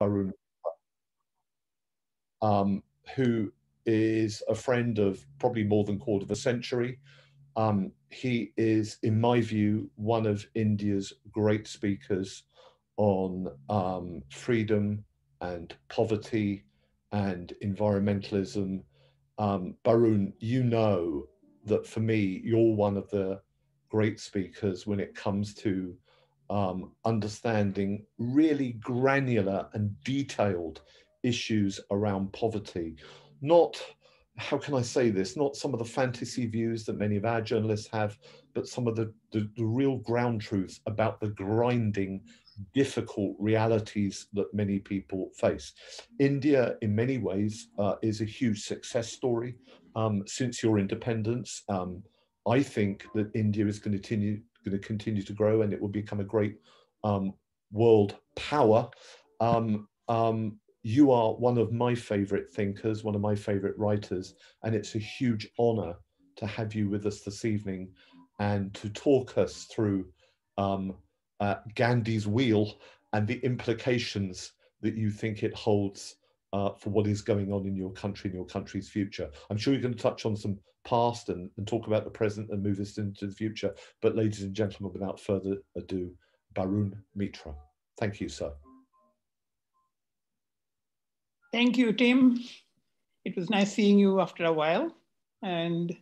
Barun, who is a friend of probably more than a quarter of a century. He is, in my view, one of India's great speakers on freedom and poverty and environmentalism. Barun, you know that for me, you're one of the great speakers when it comes to understanding really granular and detailed issues around poverty. Not, how can I say this, not some of the fantasy views that many of our journalists have, but some of the real ground truths about the grinding, difficult realities that many people face. India, in many ways, is a huge success story since your independence. I think that India is going to continue to grow, and it will become a great world power. You are one of my favorite thinkers, one of my favorite writers, and it's a huge honor to have you with us this evening and to talk us through Gandhi's wheel and the implications that you think it holds for what is going on in your country and your country's future. I'm sure you're going to touch on some past and talk about the present and move us into the future. But ladies and gentlemen, without further ado, Barun Mitra. Thank you, sir. Thank you, Tim. It was nice seeing you after a while. And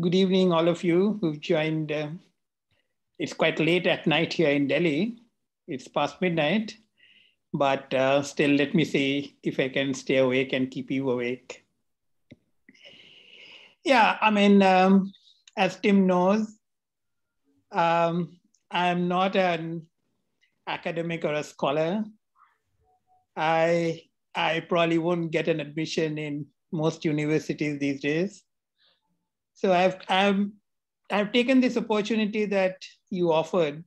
good evening, all of you who've joined. It's quite late at night here in Delhi. It's past midnight, but still let me see if I can stay awake and keep you awake. Yeah, I mean, as Tim knows, I'm not an academic or a scholar. I probably won't get an admission in most universities these days. So I've taken this opportunity that you offered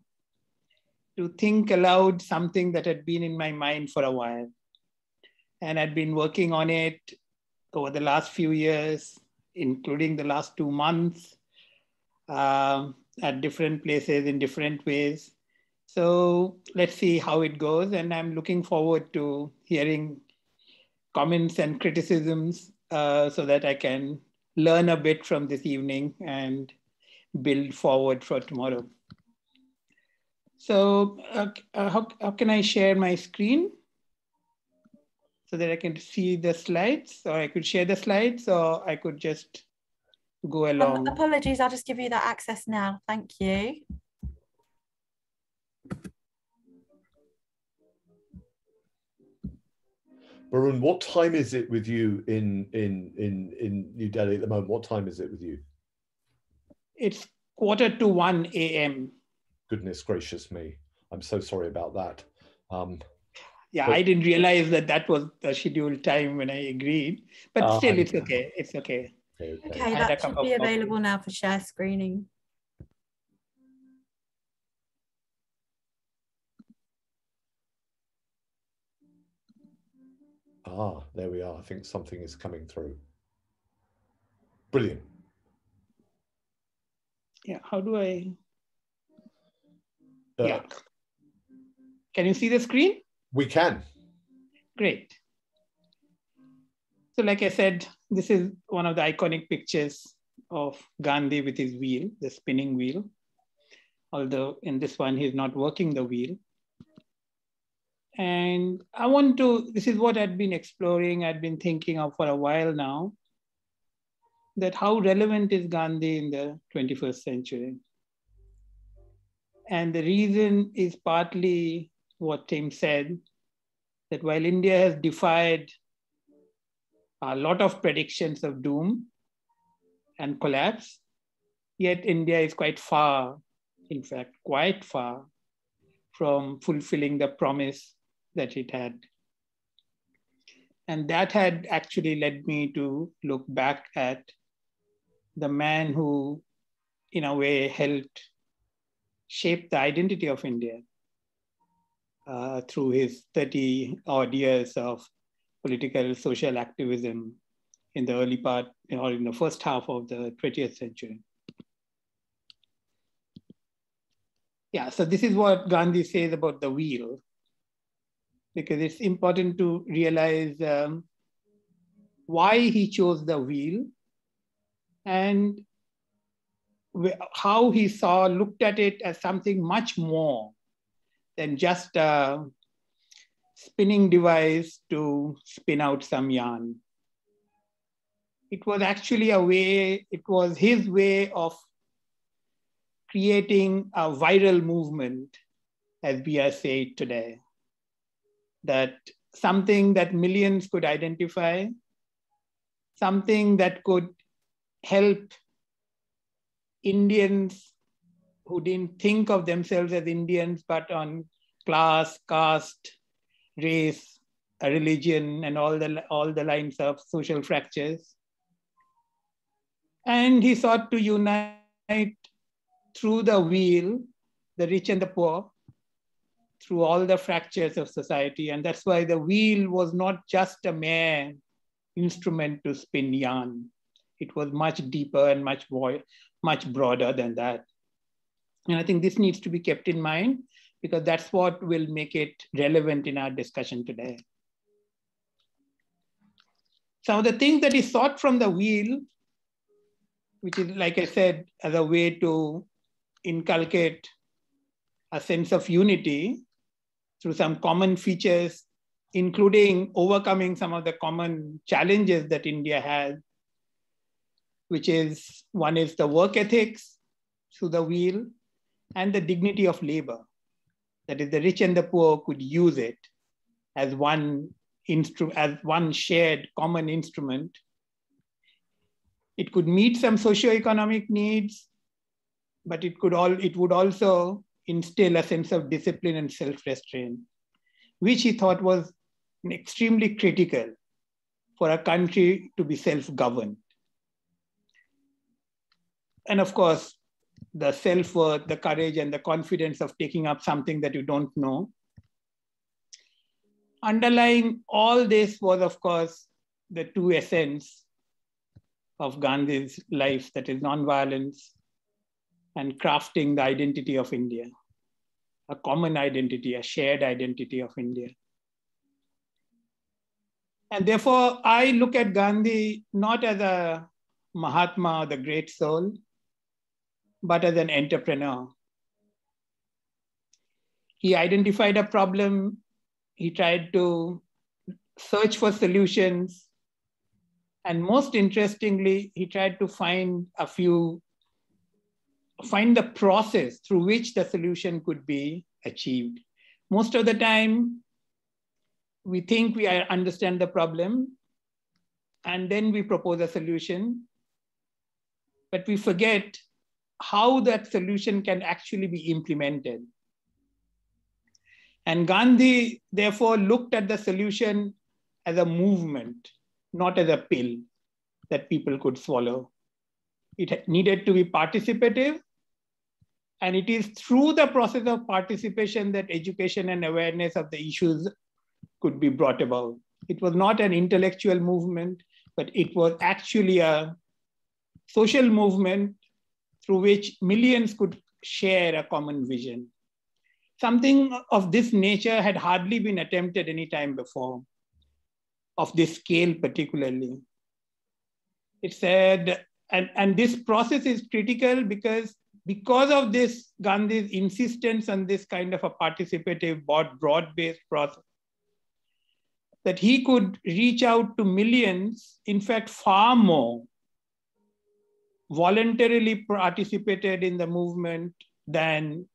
to think aloud something that had been in my mind for a while. And I'd been working on it over the last few years, including the last 2 months, at different places in different ways. So let's see how it goes. And I'm looking forward to hearing comments and criticisms so that I can learn a bit from this evening and build forward for tomorrow. So how can I share my screen so that I can see the slides? Or I could share the slides, or I could just go along. Apologies, I'll just give you that access now. Thank you. Barun, what time is it with you in New Delhi at the moment? What time is it with you? It's 1:45 a.m. Goodness gracious me. I'm so sorry about that. Yeah, I didn't realize that was the scheduled time when I agreed, but still it's okay. It's okay. Okay, that should be available now for share screening. Ah, there we are. I think something is coming through. Brilliant. Yeah, how do I? Yeah. Can you see the screen? We can. Great. So like I said, this is one of the iconic pictures of Gandhi with his wheel, the spinning wheel. Although in this one, he's not working the wheel. And I want to, this is what I'd been exploring, I'd been thinking of for a while now, that how relevant is Gandhi in the 21st century? And the reason is partly what Tim said, that while India has defied a lot of predictions of doom and collapse, yet India is quite far, in fact, quite far from fulfilling the promise that it had. And that had actually led me to look back at the man who, in a way, helped shape the identity of India through his 30-odd years of political social activism in the early part, or in the first half of the 20th century. Yeah, so this is what Gandhi says about the wheel. because it's important to realize why he chose the wheel and how he looked at it as something much more than just a spinning device to spin out some yarn. It was actually a way, it was his way of creating a viral movement, as we are saying today, that something that millions could identify, something that could help Indians who didn't think of themselves as Indians, but on class, caste, race, religion, and all the lines of social fractures. And he sought to unite through the wheel, the rich and the poor, through all the fractures of society. And that's why the wheel was not just a mere instrument to spin yarn. It was much deeper and much broader than that. And I think this needs to be kept in mind because that's what will make it relevant in our discussion today. Some of the things that he sought from the wheel, which is, like I said, as a way to inculcate a sense of unity through some common features, including overcoming some of the common challenges that India has, which is, one is the work ethics through the wheel and the dignity of labor. That is, the rich and the poor could use it as one shared common instrument. It could meet some socioeconomic needs, but it would also instill a sense of discipline and self-restraint, which he thought was extremely critical for a country to be self-governed. And of course, the self-worth, the courage, and the confidence of taking up something that you don't know. Underlying all this was, of course, the two essence of Gandhi's life, that is nonviolence and crafting the identity of India, a common identity, a shared identity of India. And therefore, I look at Gandhi not as a Mahatma, the great soul, but as an entrepreneur. He identified a problem. He tried to search for solutions. And most interestingly, he tried to find the process through which the solution could be achieved. Most of the time, we think we understand the problem, and then we propose a solution, but we forget how that solution can actually be implemented. And Gandhi, therefore, looked at the solution as a movement, not as a pill that people could swallow. It needed to be participative. And it is through the process of participation that education and awareness of the issues could be brought about. It was not an intellectual movement, but it was actually a social movement through which millions could share a common vision. Something of this nature had hardly been attempted any time before, of this scale particularly. It said, and this process is critical because of this, Gandhi's insistence on this kind of a participative, broad-based process, that he could reach out to millions, in fact, far more, voluntarily participated in the movement than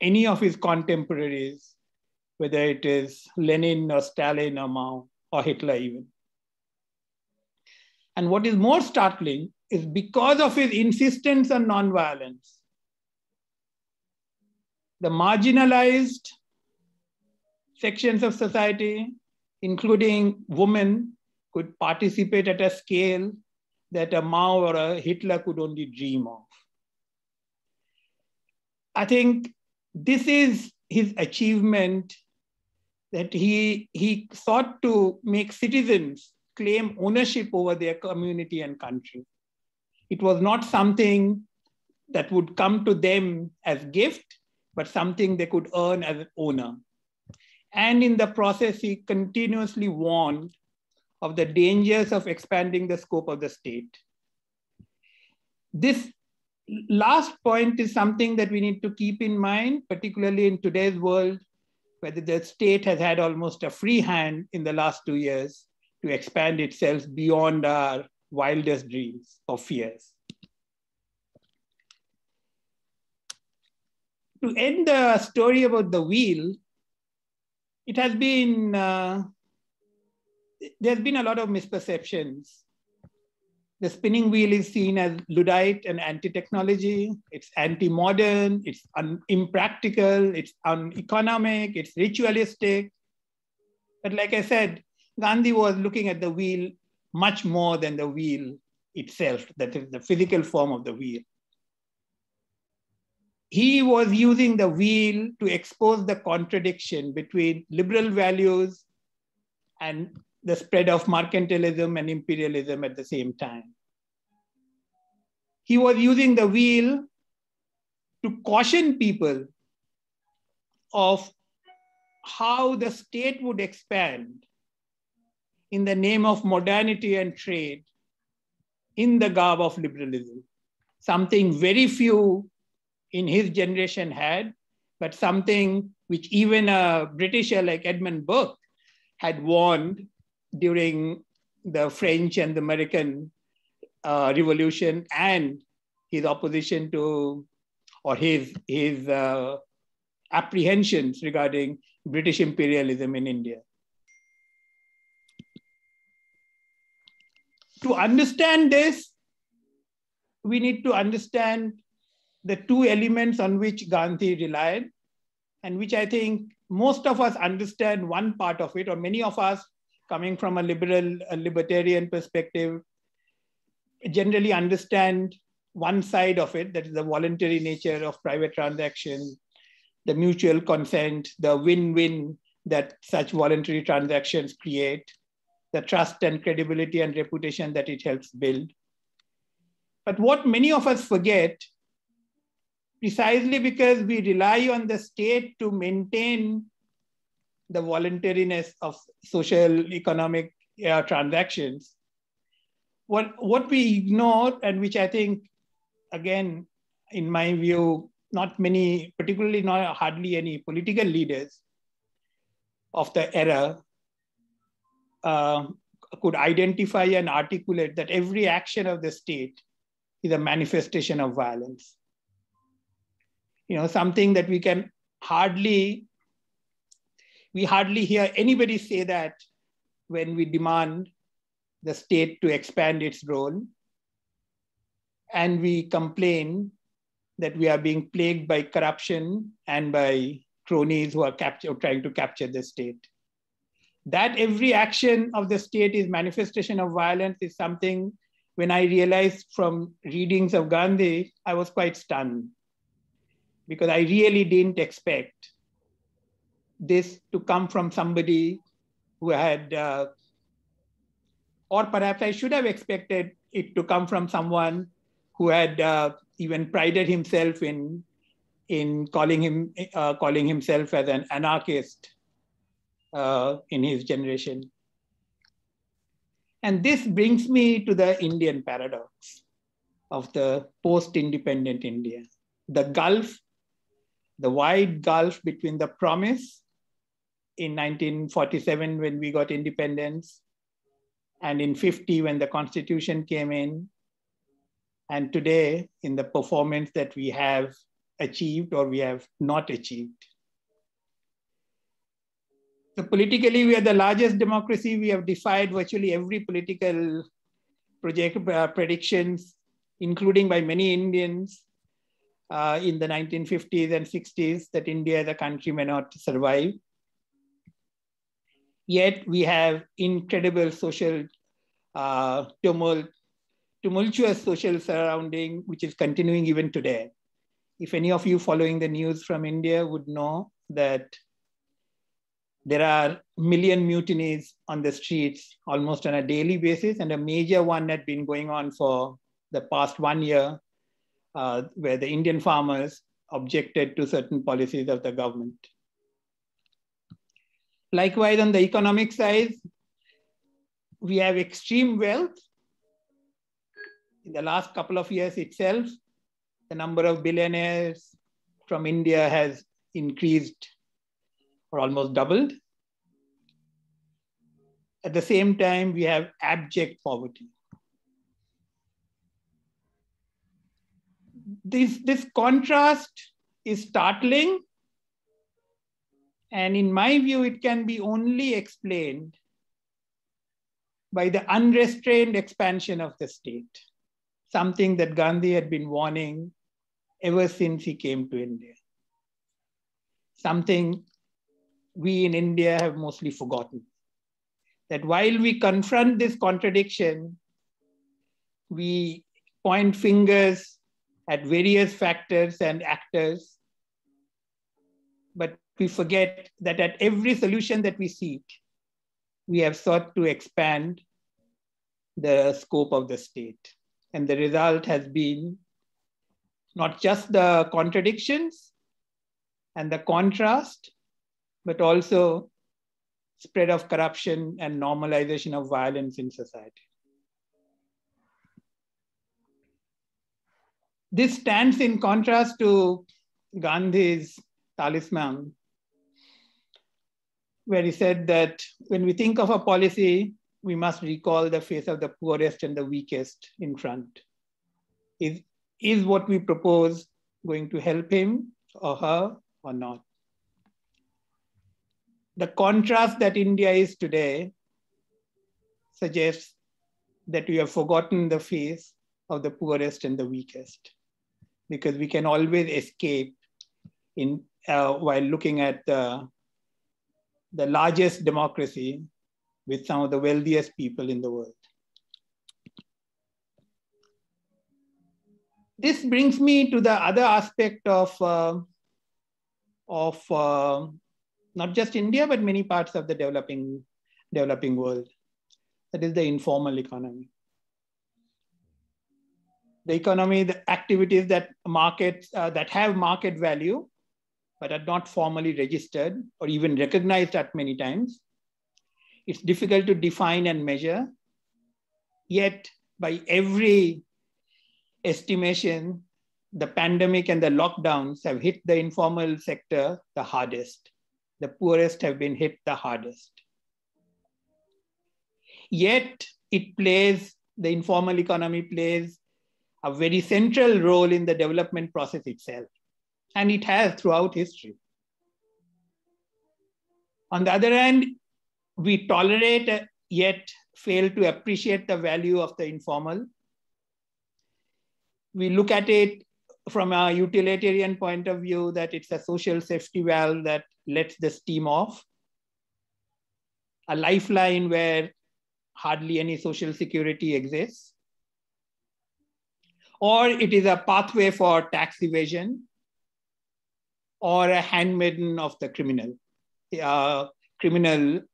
any of his contemporaries, whether it is Lenin or Stalin or Mao or Hitler even. And what is more startling is because of his insistence on nonviolence, the marginalized sections of society, including women, could participate at a scale that a Mao or a Hitler could only dream of. I think this is his achievement, that he sought to make citizens claim ownership over their community and country. It was not something that would come to them as gift, but something they could earn as an owner. And in the process, he continuously warned of the dangers of expanding the scope of the state. This last point is something that we need to keep in mind, particularly in today's world, where the state has had almost a free hand in the last 2 years to expand itself beyond our wildest dreams or fears. To end the story about the wheel, it has been, there's been a lot of misperceptions. The spinning wheel is seen as Luddite and anti-technology. It's anti-modern, it's impractical, it's uneconomic, it's ritualistic. But like I said, Gandhi was looking at the wheel much more than the wheel itself, that is the physical form of the wheel. He was using the wheel to expose the contradiction between liberal values and the spread of mercantilism and imperialism at the same time. He was using the wheel to caution people of how the state would expand in the name of modernity and trade in the garb of liberalism, something very few in his generation had, but something which even a Britisher like Edmund Burke had warned during the French and the American Revolution and his opposition to, or his apprehensions regarding British imperialism in India. To understand this, we need to understand the two elements on which Gandhi relied, and which I think most of us understand one part of it, or many of us coming from a liberal, a libertarian perspective, generally understand one side of it, that is the voluntary nature of private transaction, the mutual consent, the win-win that such voluntary transactions create, the trust and credibility and reputation that it helps build. But what many of us forget, precisely because we rely on the state to maintain the voluntariness of social economic transactions, what we ignore, and which I think, again, in my view, not many, particularly not hardly any political leaders of the era could identify and articulate, that every action of the state is a manifestation of violence. You know, something that we can hardly, we hardly hear anybody say that when we demand the state to expand its role, and we complain that we are being plagued by corruption and by cronies who are trying to capture the state. That every action of the state is manifestation of violence is something, when I realized from readings of Gandhi, I was quite stunned, because I really didn't expect this to come from somebody who had, or perhaps I should have expected it to come from someone who had even prided himself in calling himself as an anarchist in his generation. And this brings me to the Indian paradox of the post-independent India, the gulf, the wide gulf between the promise in 1947 when we got independence, and in 50 when the constitution came in, and today in the performance that we have achieved or we have not achieved. So politically, we are the largest democracy. We have defied virtually every political predictions, including by many Indians, in the 1950s and 60s, that India as a country may not survive. Yet we have incredible social tumultuous social surrounding, which is continuing even today. If any of you following the news from India would know that there are million mutinies on the streets almost on a daily basis, and a major one had been going on for the past 1 year, where the Indian farmers objected to certain policies of the government. Likewise, on the economic side, we have extreme wealth. In the last couple of years itself, the number of billionaires from India has increased or almost doubled. At the same time, we have abject poverty. This contrast is startling. And in my view, it can be only explained by the unrestrained expansion of the state, something that Gandhi had been warning ever since he came to India, something we in India have mostly forgotten, that while we confront this contradiction, we point fingers at various factors and actors, but we forget that at every solution that we seek, we have sought to expand the scope of the state. And the result has been not just the contradictions and the contrast, but also spread of corruption and normalization of violence in society. This stands in contrast to Gandhi's talisman, where he said that when we think of a policy, we must recall the face of the poorest and the weakest in front. Is what we propose going to help him or her or not? The contrast that India is today suggests that we have forgotten the face of the poorest and the weakest, because we can always escape in while looking at the largest democracy with some of the wealthiest people in the world. This brings me to the other aspect of not just India, but many parts of the developing world. That is the informal economy. The economy, the activities that have market value, but are not formally registered or even recognized at many times. It's difficult to define and measure, yet by every estimation, the pandemic and the lockdowns have hit the informal sector the hardest. The poorest have been hit the hardest. Yet the informal economy plays a very central role in the development process itself. And it has throughout history. On the other hand, we tolerate yet fail to appreciate the value of the informal. We look at it from a utilitarian point of view, that it's a social safety valve that lets the steam off, a lifeline where hardly any social security exists, or it is a pathway for tax evasion, or a handmaiden of the criminal,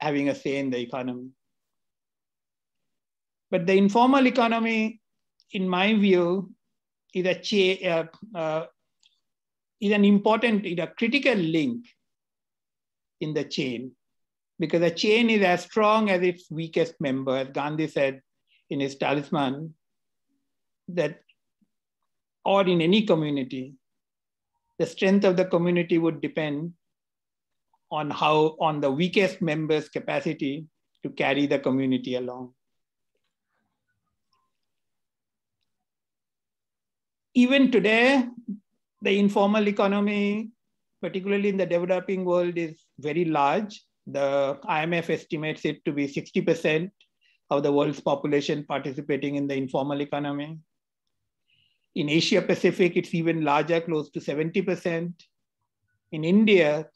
having a say in the economy. But the informal economy, in my view, is a critical link in the chain, because a chain is as strong as its weakest member. As Gandhi said in his talisman, that, or in any community, the strength of the community would depend on the weakest member's capacity to carry the community along. Even today, the informal economy, particularly in the developing world, is very large. The IMF estimates it to be 60% of the world's population participating in the informal economy. In Asia Pacific, it's even larger, close to 70%. In India,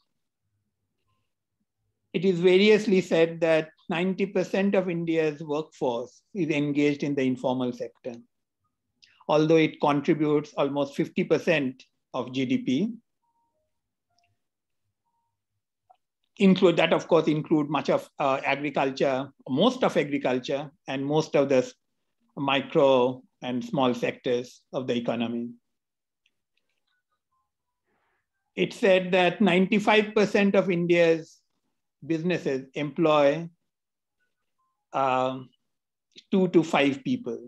it is variously said that 90% of India's workforce is engaged in the informal sector, although it contributes almost 50% of GDP. That of course includes much of agriculture, most of agriculture, and most of the micro and small sectors of the economy. It said that 95% of India's businesses employ 2 to 5 people.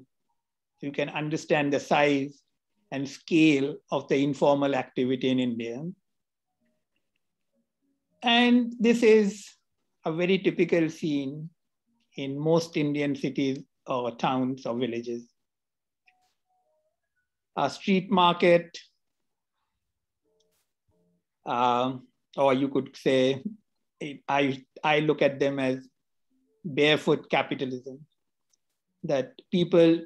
So you can understand the size and scale of the informal activity in India. And this is a very typical scene in most Indian cities or towns or villages. A street market, or you could say, I look at them as barefoot capitalism, that people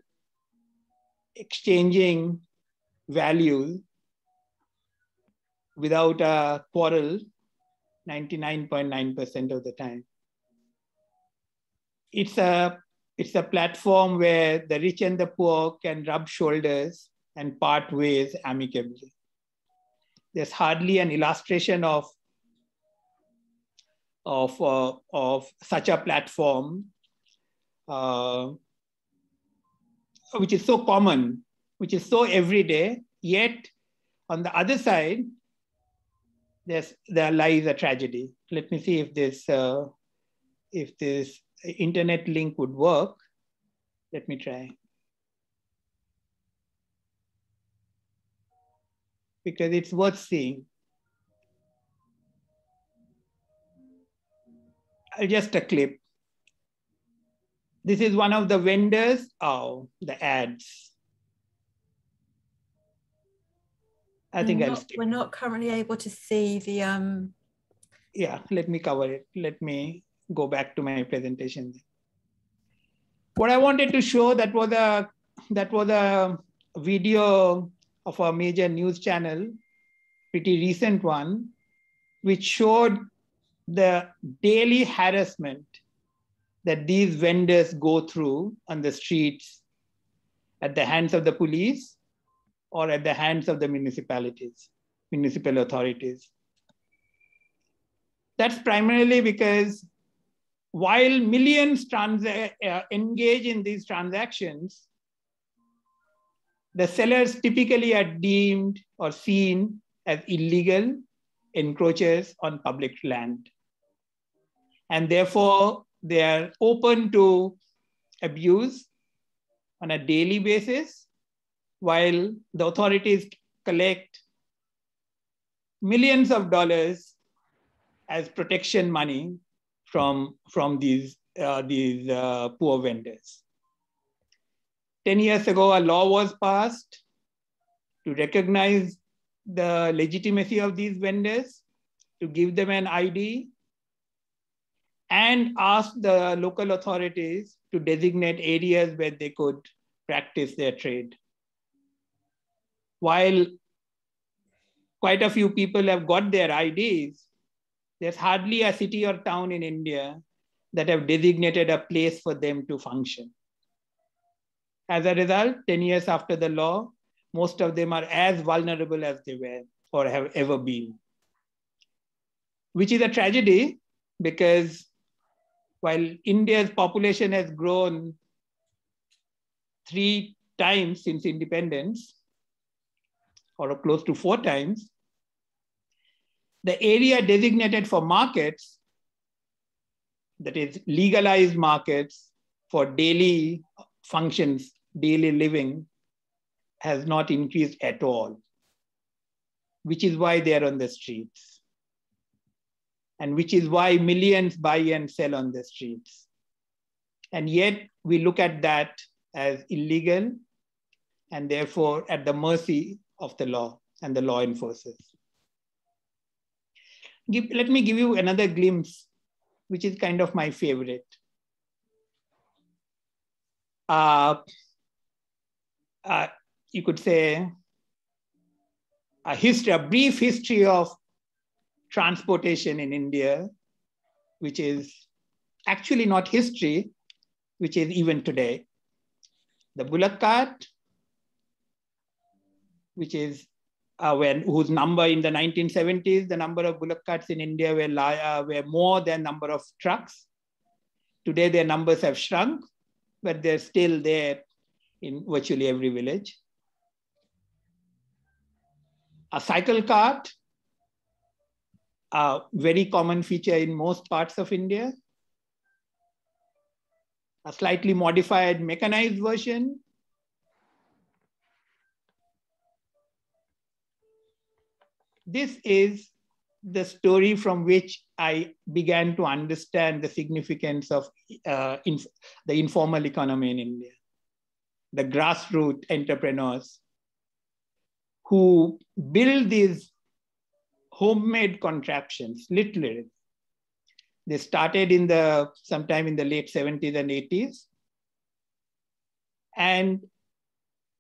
exchanging values without a quarrel 99.9% of the time. It's a platform where the rich and the poor can rub shoulders and part ways amicably. There's hardly an illustration of such a platform, which is so common, which is so everyday, yet on the other side, there lies a tragedy. Let me see if this internet link would work. Let me try. Because it's worth seeing. Just a clip. This is one of the vendors. Oh, the ads. We're not currently able to see the. Yeah, let me cover it. Let me go back to my presentation. What I wanted to show, that was a video of a major news channel, pretty recent one, which showed the daily harassment that these vendors go through on the streets at the hands of the police or at the hands of the municipal authorities. That's primarily because while millions engage in these transactions, the sellers typically are deemed or seen as illegal encroachers on public land. And therefore, they are open to abuse on a daily basis, while the authorities collect millions of dollars as protection money from these poor vendors. 10 years ago, a law was passed to recognize the legitimacy of these vendors, to give them an ID, and ask the local authorities to designate areas where they could practice their trade. While quite a few people have got their IDs, there's hardly a city or town in India that have designated a place for them to function. As a result, 10 years after the law, most of them are as vulnerable as they were or have ever been. Which is a tragedy because while India's population has grown 3 times since independence, or close to 4 times, the area designated for markets, that is legalized markets for daily functions, daily living, has not increased at all, which is why they are on the streets, and which is why millions buy and sell on the streets. And yet we look at that as illegal and therefore at the mercy of the law and the law enforcers. Let me give you another glimpse, which is kind of my favorite. You could say a brief history of transportation in India, which is actually not history, which is even today. The bullock cart, which is whose number in the 1970s, the number of bullock carts in India were more than number of trucks. Today, their numbers have shrunk, but they're still there in virtually every village. A cycle cart, very common feature in most parts of India. A slightly modified mechanized version. This is the story from which I began to understand the significance of the informal economy in India, the grassroots entrepreneurs who build these homemade contraptions, literally. They started in the, sometime in the late 70s and 80s. And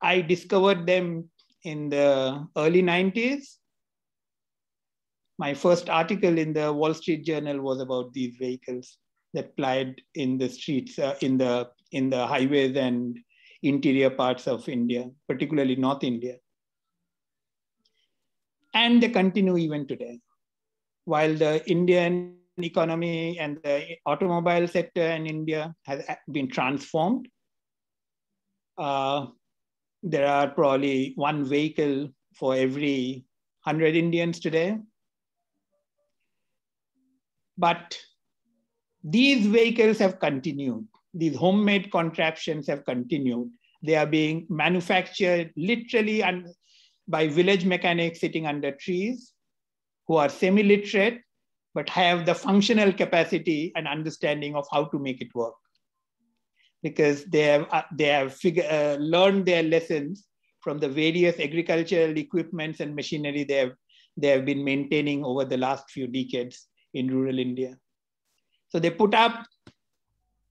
I discovered them in the early 90s. My first article in the Wall Street Journal was about these vehicles that plied in the streets, in the highways and interior parts of India, particularly North India. And they continue even today. While the Indian economy and the automobile sector in India has been transformed, there are probably one vehicle for every 100 Indians today. But these vehicles have continued. These homemade contraptions have continued. They are being manufactured literally by village mechanics sitting under trees who are semi-literate, but have the functional capacity and understanding of how to make it work. Because they have learned their lessons from the various agricultural equipments and machinery they have been maintaining over the last few decades in rural India. So they put up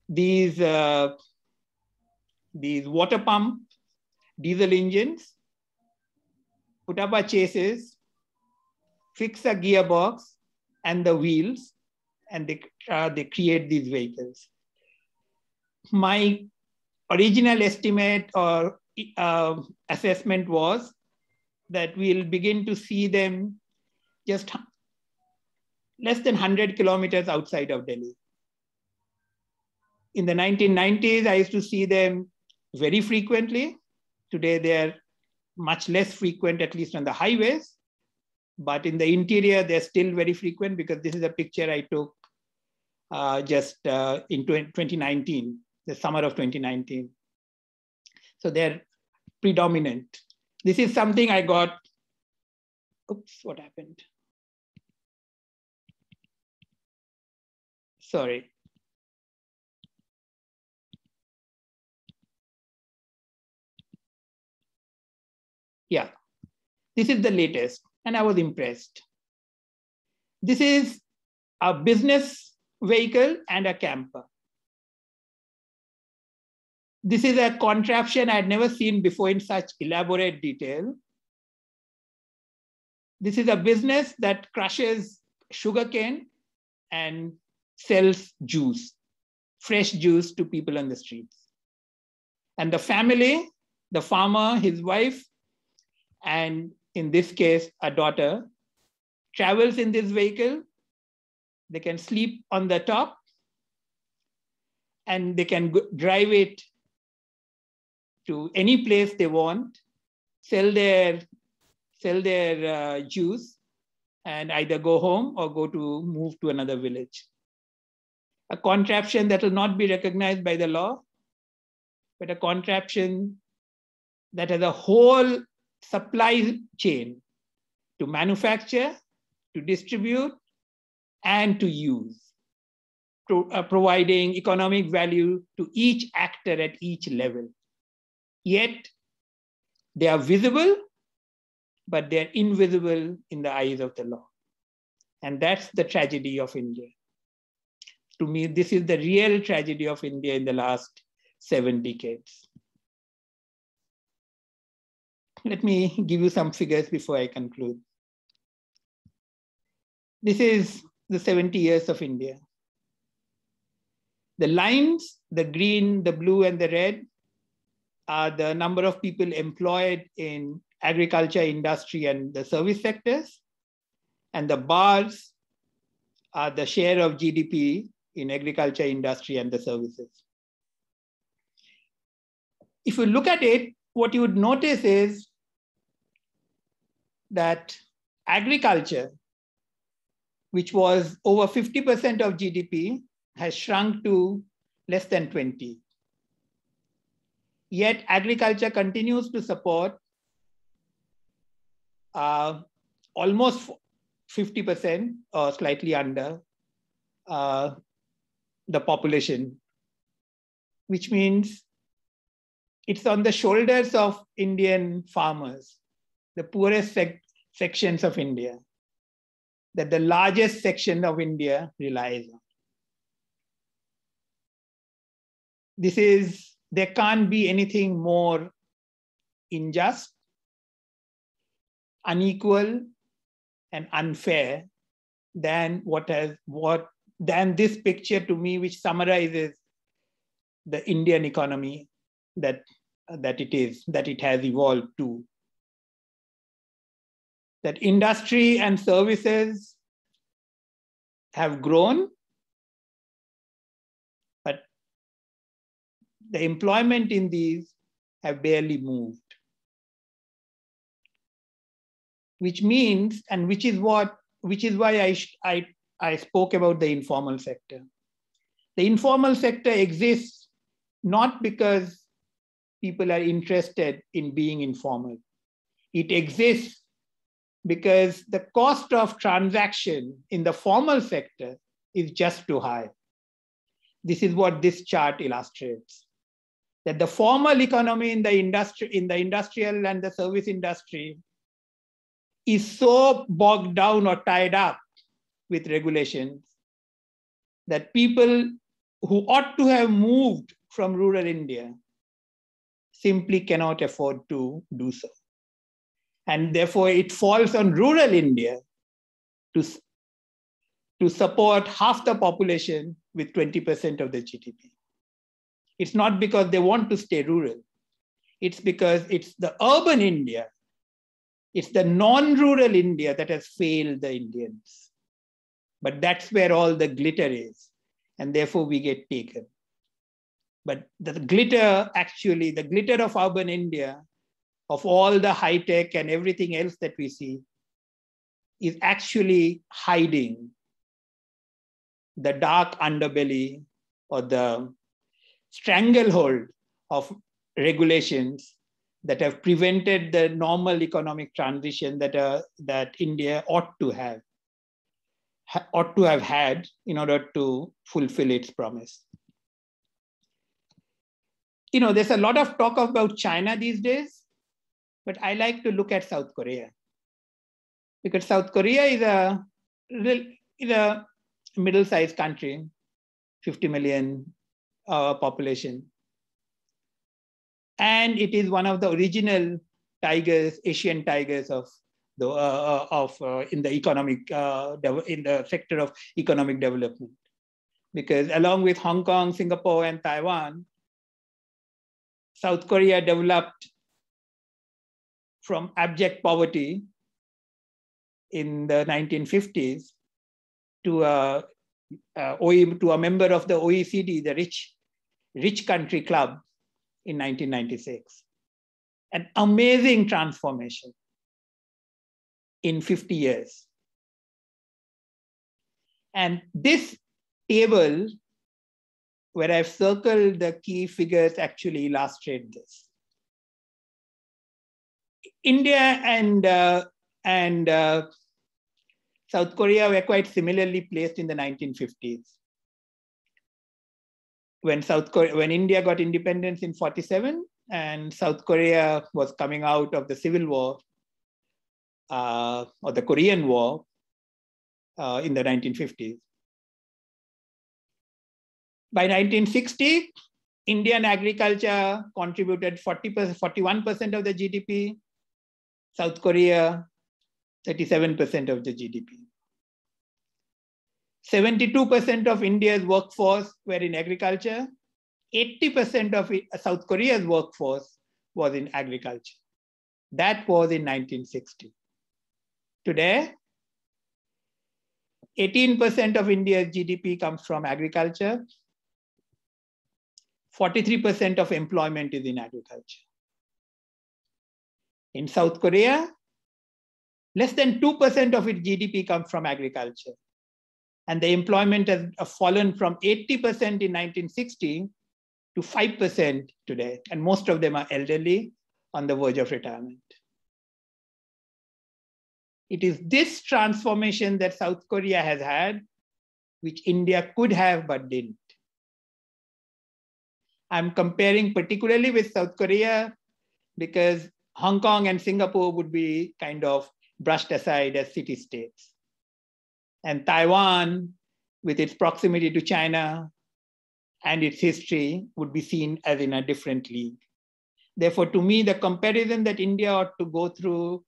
these water pump diesel engines, put up a chassis, fix a gearbox and the wheels, and they create these vehicles. My original estimate or assessment was that we'll begin to see them just less than 100 kilometers outside of Delhi. In the 1990s, I used to see them very frequently. Today, they're much less frequent, at least on the highways. But in the interior, they're still very frequent, because this is a picture I took in 2019, the summer of 2019. So they're predominant. This is something I got. Oops, what happened? Sorry. Yeah, this is the latest, and I was impressed. This is a business vehicle and a camper. This is a contraption I had never seen before in such elaborate detail. This is a business that crushes sugarcane and sells juice, fresh juice to people on the streets. And the family, the farmer, his wife, and in this case, a daughter, travels in this vehicle. They can sleep on the top and they can drive it to any place they want, sell their juice, and either go home or move to another village. A contraption that will not be recognized by the law, but a contraption that has a whole supply chain to manufacture, to distribute, and to use, providing economic value to each actor at each level. Yet they are visible, but they're invisible in the eyes of the law. And that's the tragedy of India. To me, this is the real tragedy of India in the last 7 decades. Let me give you some figures before I conclude. This is the 70 years of India. The lines, the green, the blue, and the red, are the number of people employed in agriculture, industry, and the service sectors. And the bars are the share of GDP in agriculture, industry, and the services. If you look at it, what you would notice is that agriculture which was over 50% of GDP, has shrunk to less than 20. Yet agriculture continues to support almost 50% or slightly under the population, which means it's on the shoulders of Indian farmers, the poorest sections of India, that the largest section of India relies on. There can't be anything more unjust, unequal, and unfair than than this picture, to me, which summarizes the Indian economy that it has evolved to. That industry and services have grown, but the employment in these have barely moved. Which means, and which is why I spoke about the informal sector. The informal sector exists not because people are interested in being informal. It exists because the cost of transaction in the formal sector is just too high. This is what this chart illustrates, that the formal economy in the industrial and the service industry is so bogged down or tied up with regulations that people who ought to have moved from rural India simply cannot afford to do so. And therefore, it falls on rural India to support half the population with 20% of the GDP. It's not because they want to stay rural. It's because it's the urban India, it's the non-rural India that has failed the Indians. But that's where all the glitter is, and therefore we get taken. But the glitter, actually, the glitter of urban India, of all the high tech and everything else that we see, is actually hiding the dark underbelly or the stranglehold of regulations that have prevented the normal economic transition that India ought to have had in order to fulfill its promise. You know, there's a lot of talk about China these days, but I like to look at South Korea, because South Korea is a middle-sized country, 50 million population. And it is one of the original tigers, Asian tigers in the sector of economic development. Because along with Hong Kong, Singapore, and Taiwan, South Korea developed from abject poverty in the 1950s to a member of the OECD, the rich country club, in 1996. An amazing transformation in 50 years. And this table, where I've circled the key figures, actually illustrate this. India and South Korea were quite similarly placed in the 1950s. When India got independence in 1947 and South Korea was coming out of the Civil War or the Korean War in the 1950s. By 1960, Indian agriculture contributed 41% of the GDP. South Korea, 37% of the GDP. 72% of India's workforce were in agriculture. 80% of South Korea's workforce was in agriculture. That was in 1960. Today, 18% of India's GDP comes from agriculture. 43% of employment is in agriculture. In South Korea, less than 2% of its GDP comes from agriculture. and the employment has fallen from 80% in 1960 to 5% today. And most of them are elderly on the verge of retirement. It is this transformation that South Korea has had, which India could have but didn't. I'm comparing particularly with South Korea because Hong Kong and Singapore would be kind of brushed aside as city-states. And Taiwan, with its proximity to China and its history, would be seen as in a different league. Therefore, to me, the comparison that India ought to go through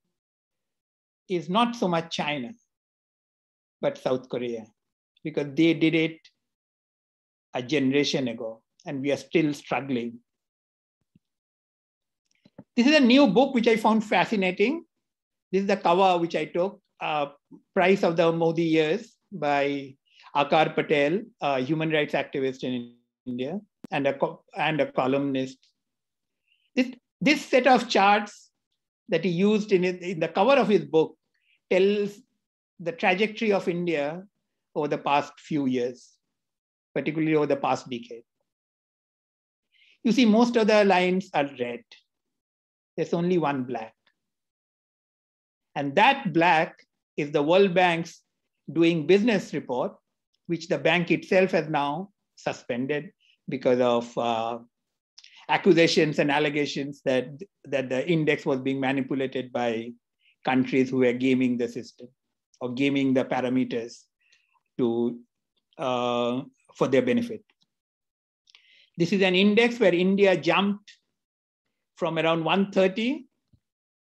is not so much China, but South Korea, because they did it a generation ago, and we are still struggling. This is a new book which I found fascinating. This is the cover which I took, Price of the Modi Years by Akar Patel, a human rights activist in India and a columnist. This set of charts that he used in the cover of his book tells the trajectory of India over the past few years, particularly over the past decade. You see, most of the lines are red. There's only one black. And that black is the World Bank's Doing Business report, which the bank itself has now suspended because of accusations and allegations that the index was being manipulated by countries who were gaming the system or gaming the parameters for their benefit. This is an index where India jumped from around 130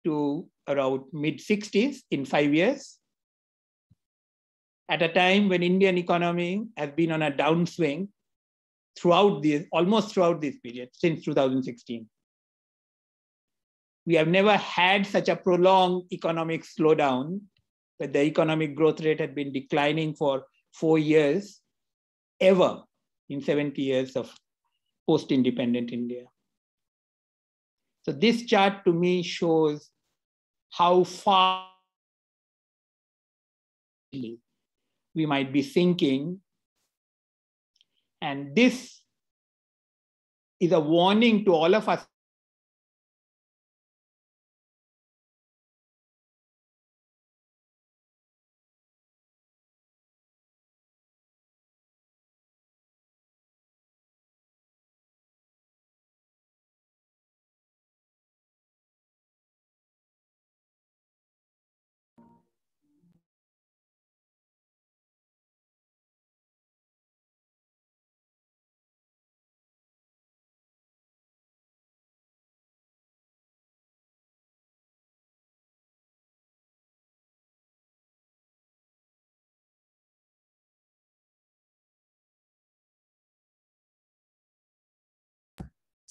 to around mid-60s in 5 years, at a time when Indian economy has been on a downswing almost throughout this period, since 2016. We have never had such a prolonged economic slowdown, but the economic growth rate had been declining for 4 years ever in 70 years of post-independent India. So this chart to me shows how far we might be sinking. And this is a warning to all of us.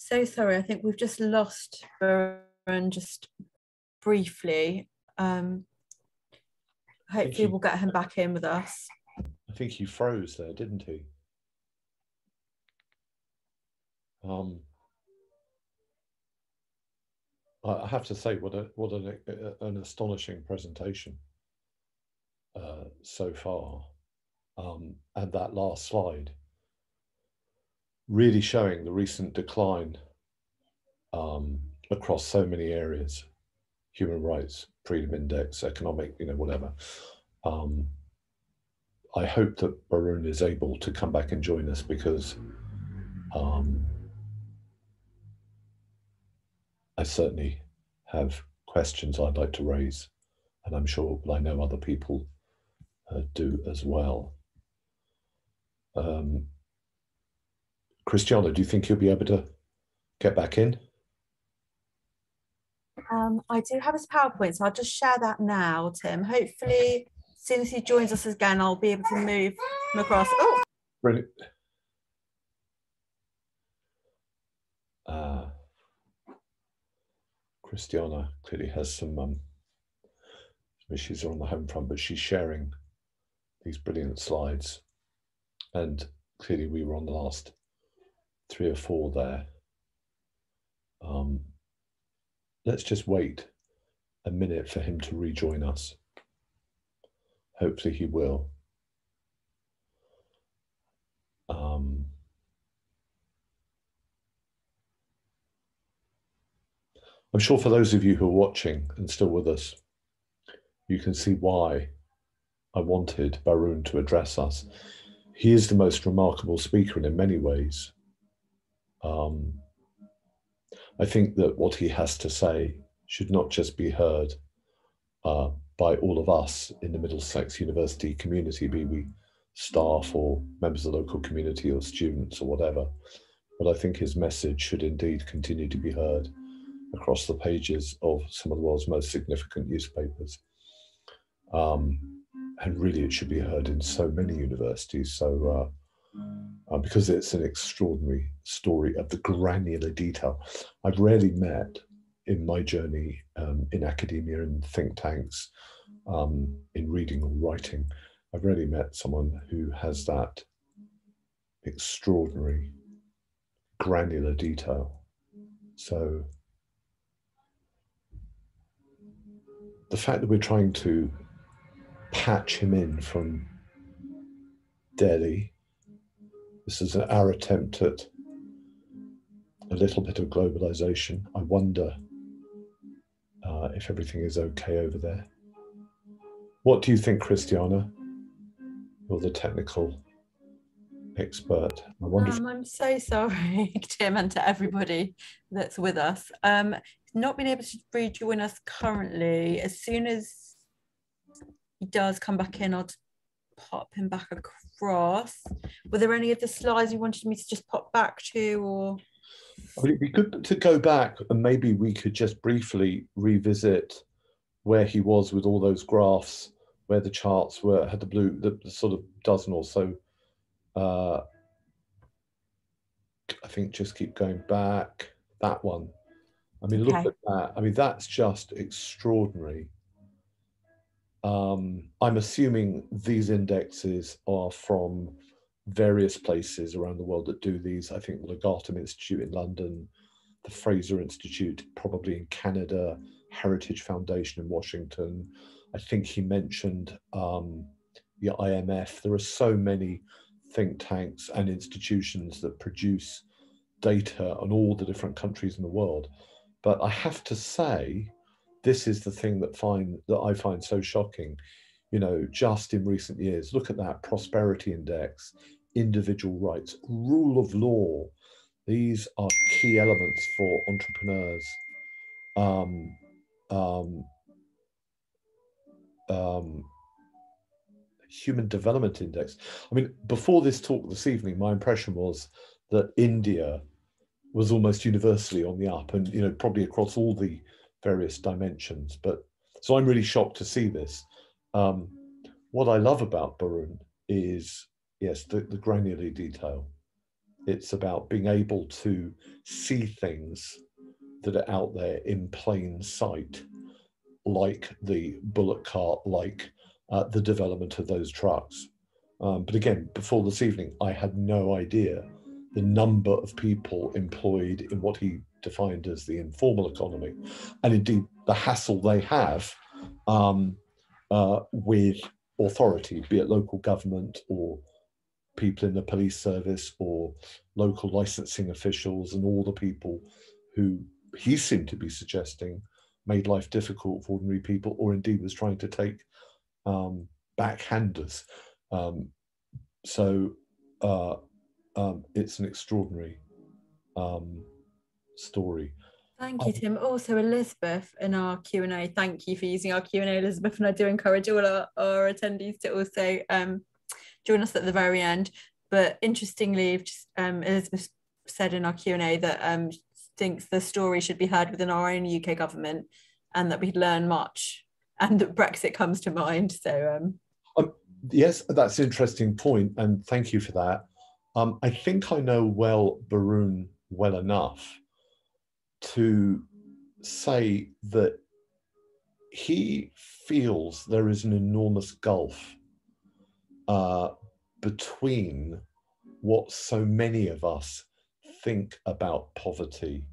So sorry, I think we've just lost Barun just briefly. Hopefully we'll get him back in with us. I think he froze there, didn't he? I have to say, what an astonishing presentation so far, and that last slide. Really showing the recent decline across so many areas, human rights, freedom index, economic, whatever. I hope that Barun is able to come back and join us, because I certainly have questions I'd like to raise, and I'm sure I know other people do as well. Christiana, do you think you'll be able to get back in? I do have his PowerPoint, so I'll just share that now, Tim. Hopefully, as soon as he joins us again, I'll be able to move him across. Oh! Brilliant. Christiana clearly has some issues on the home front, but she's sharing these brilliant slides. And clearly, we were on the last 3 or 4 there. Let's just wait a minute for him to rejoin us. Hopefully he will. I'm sure for those of you who are watching and still with us, you can see why I wanted Barun to address us. He is the most remarkable speaker, and in many ways, I think that what he has to say should not just be heard by all of us in the Middlesex University community, be we staff or members of the local community or students or whatever, but I think his message should indeed continue to be heard across the pages of some of the world's most significant newspapers. And really it should be heard in so many universities. So because it's an extraordinary story of the granular detail. I've rarely met in my journey in academia, in think tanks, in reading or writing, I've rarely met someone who has that extraordinary granular detail. So the fact that we're trying to patch him in from Delhi, this is our attempt at a little bit of globalization. I wonder if everything is okay over there. What do you think, Christiana? You're the technical expert. I wonder I'm so sorry, Tim, and to everybody that's with us. Not being able to rejoin us currently. As soon as he does come back in, I'll pop him back across. Were there any of the slides you wanted me to just pop back to, or? It'd be good to go back, and maybe we could just briefly revisit where he was with all those graphs, where the charts were, had the blue, the sort of dozen or so. I think just keep going back, that one. I mean, look at that. I mean, that's just extraordinary. I'm assuming these indexes are from various places around the world that do these. I think the Legatum Institute in London, the Fraser Institute probably in Canada, Heritage Foundation in Washington. I think he mentioned the IMF. There are so many think tanks and institutions that produce data on all the different countries in the world. But I have to say, this is the thing that I find so shocking. You know, just in recent years, look at that prosperity index, individual rights, rule of law. These are key elements for entrepreneurs. Human development index. I mean, before this talk this evening, my impression was that India was almost universally on the up, and you know, probably across all the various dimensions. But so I'm really shocked to see this. What I love about Barun is, yes, the granular detail. It's about being able to see things that are out there in plain sight, like the bullet cart, like the development of those trucks. But again, before this evening, I had no idea the number of people employed in what he defined as the informal economy, and indeed the hassle they have with authority, be it local government or people in the police service or local licensing officials, and all the people who he seemed to be suggesting made life difficult for ordinary people, or indeed was trying to take backhanders. It's an extraordinary story. Thank you, Tim. Also, Elizabeth in our Q&A, thank you for using our Q&A, Elizabeth, and I do encourage all our attendees to also join us at the very end. But interestingly, just, Elizabeth said in our Q&A that she thinks the story should be heard within our own UK government, and that we'd learn much, and that Brexit comes to mind. So yes, that's an interesting point, and thank you for that. I think I know Barun well enough to say that he feels there is an enormous gulf between what so many of us think about poverty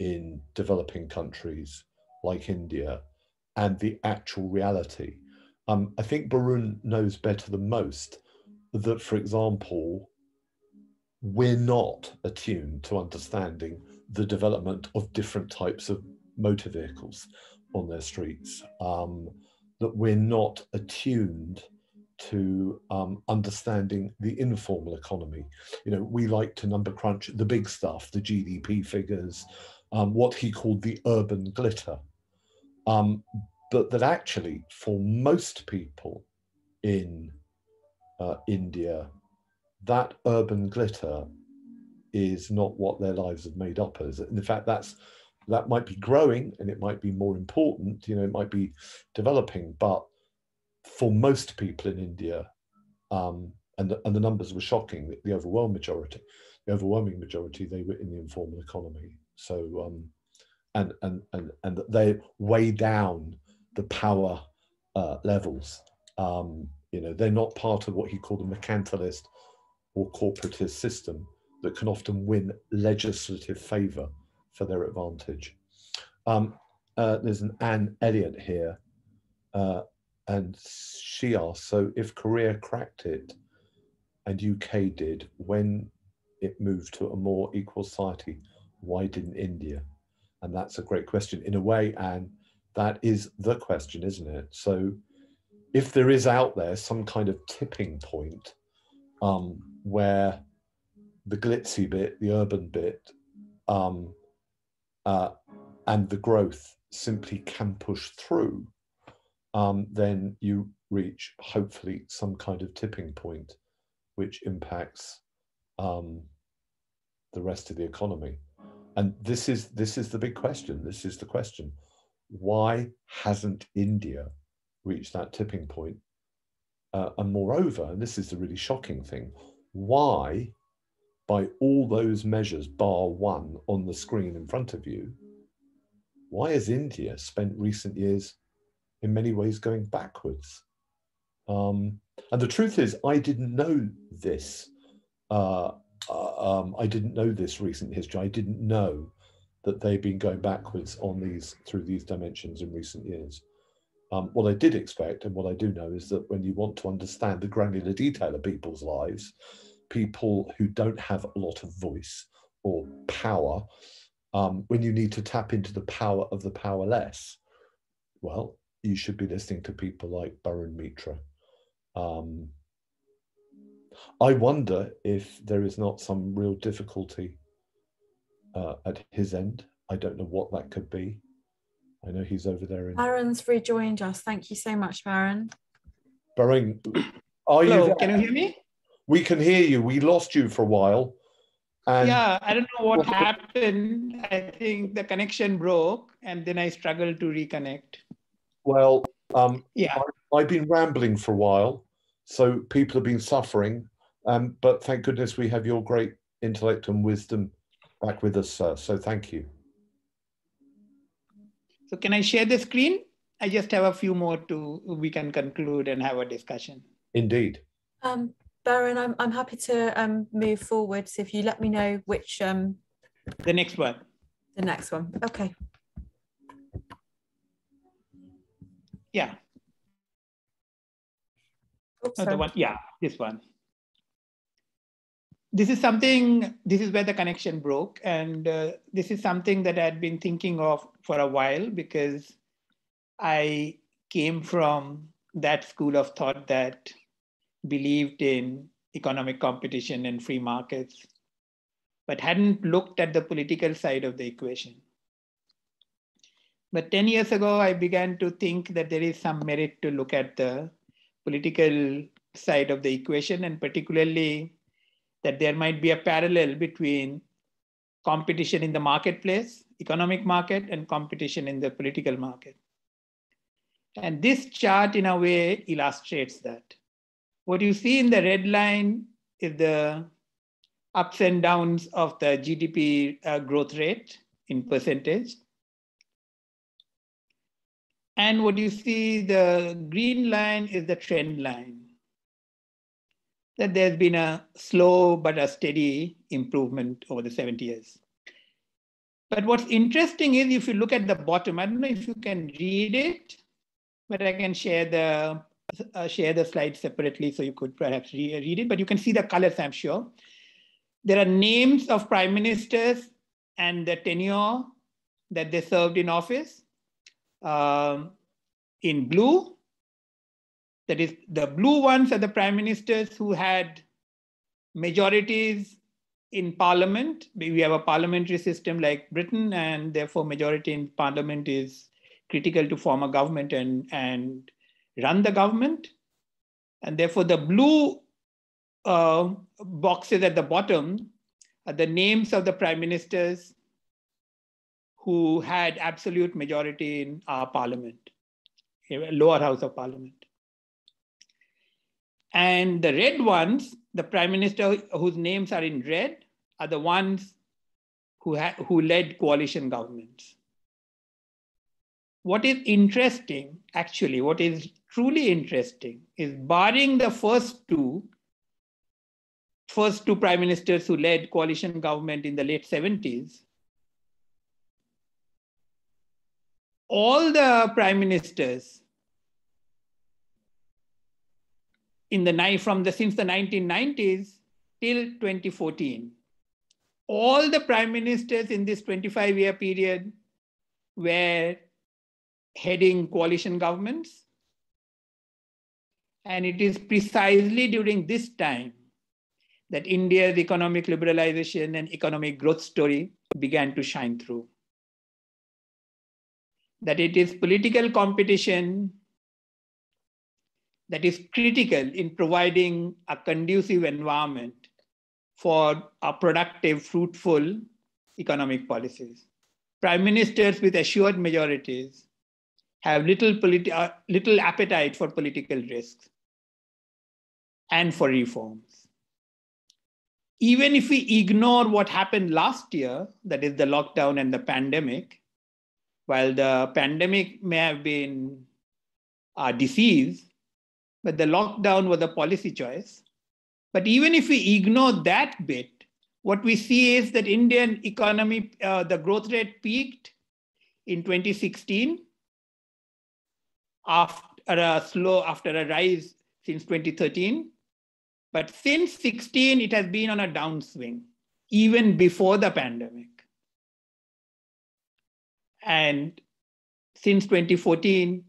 in developing countries like India and the actual reality. I think Barun knows better than most that, for example, we're not attuned to understanding the development of different types of motor vehicles on their streets, that we're not attuned to understanding the informal economy. You know, we like to number crunch the big stuff, the GDP figures, what he called the urban glitter. But that actually, for most people in India, that urban glitter is not what their lives have made up as. And in fact, that might be growing and it might be more important, you know, it might be developing, but for most people in India, and the numbers were shocking, the overwhelming majority, they were in the informal economy. So, and they weigh down the power levels. You know, they're not part of what he called a mercantilist or corporatist system that can often win legislative favour for their advantage. There's an Anne Elliott here, and she asked, so if Korea cracked it and UK did, when it moved to a more equal society, why didn't India? And that's a great question. In a way, Anne, that is the question, isn't it? So if there is out there some kind of tipping point where the glitzy bit, the urban bit, and the growth simply can push through, then you reach hopefully some kind of tipping point which impacts the rest of the economy. And this is the big question. This is the question. Why hasn't India reached that tipping point? And moreover, and this is the really shocking thing, why, by all those measures bar one on the screen in front of you, why has India spent recent years in many ways going backwards? And the truth is, I didn't know this. I didn't know this recent history. I didn't know that they've been going backwards on these, through these dimensions in recent years. What I did expect and what I do know is that when you want to understand the granular detail of people's lives, people who don't have a lot of voice or power, when you need to tap into the power of the powerless, well, you should be listening to people like Barun Mitra. I wonder if there is not some real difficulty at his end. I don't know what that could be. I know he's over there. Barun's rejoined us. Thank you so much, Barun. Barun, are Hello, you there? Can you hear me? We can hear you. We lost you for a while. And yeah, I don't know what happened. I think the connection broke and then I struggled to reconnect. Well, yeah. I've been rambling for a while, so people have been suffering, but thank goodness we have your great intellect and wisdom back with us, sir, so thank you. So can I share the screen? I just have a few more we can conclude and have a discussion. Indeed. Barun, I'm happy to move forward, so if you let me know which... The next one. The next one, okay. Yeah. Oops, oh, the one, yeah, this one. This is where the connection broke. And this is something that I had been thinking of for a while because I came from that school of thought that believed in economic competition and free markets, but hadn't looked at the political side of the equation. But 10 years ago, I began to think that there is some merit to look at the political side of the equation, and particularly that there might be a parallel between competition in the marketplace, economic market, and competition in the political market. And this chart, in a way, illustrates that. What you see in the red line is the ups and downs of the GDP growth rate in percentage. And what you see, the green line is the trend line. That there's been a slow but a steady improvement over the 70 years. But what's interesting is if you look at the bottom, I don't know if you can read it, but I can share the slide separately so you could perhaps read it, but you can see the colors, I'm sure. There are names of prime ministers and the tenure that they served in office in blue. That is, the blue ones are the prime ministers who had majorities in parliament. We have a parliamentary system like Britain, and therefore majority in parliament is critical to form a government and run the government. And therefore the blue boxes at the bottom are the names of the prime ministers who had absolute majority in our parliament, lower house of parliament. And the red ones, the prime minister whose names are in red, are the ones who led coalition governments. What is interesting, actually, what is truly interesting is barring the first two prime ministers who led coalition government in the late 70s, all the prime ministers in the since the 1990s till 2014, all the prime ministers in this 25-year period were heading coalition governments. And it is precisely during this time that India's economic liberalization and economic growth story began to shine through. That it is political competition that is critical in providing a conducive environment for a productive, fruitful economic policies. Prime ministers with assured majorities have little appetite for political risks and for reforms. Even if we ignore what happened last year, that is the lockdown and the pandemic, while the pandemic may have been a disease, but the lockdown was a policy choice. But even if we ignore that bit, what we see is that Indian economy, the growth rate peaked in 2016, after a rise since 2013, but since 2016, it has been on a downswing, even before the pandemic. And since 2014,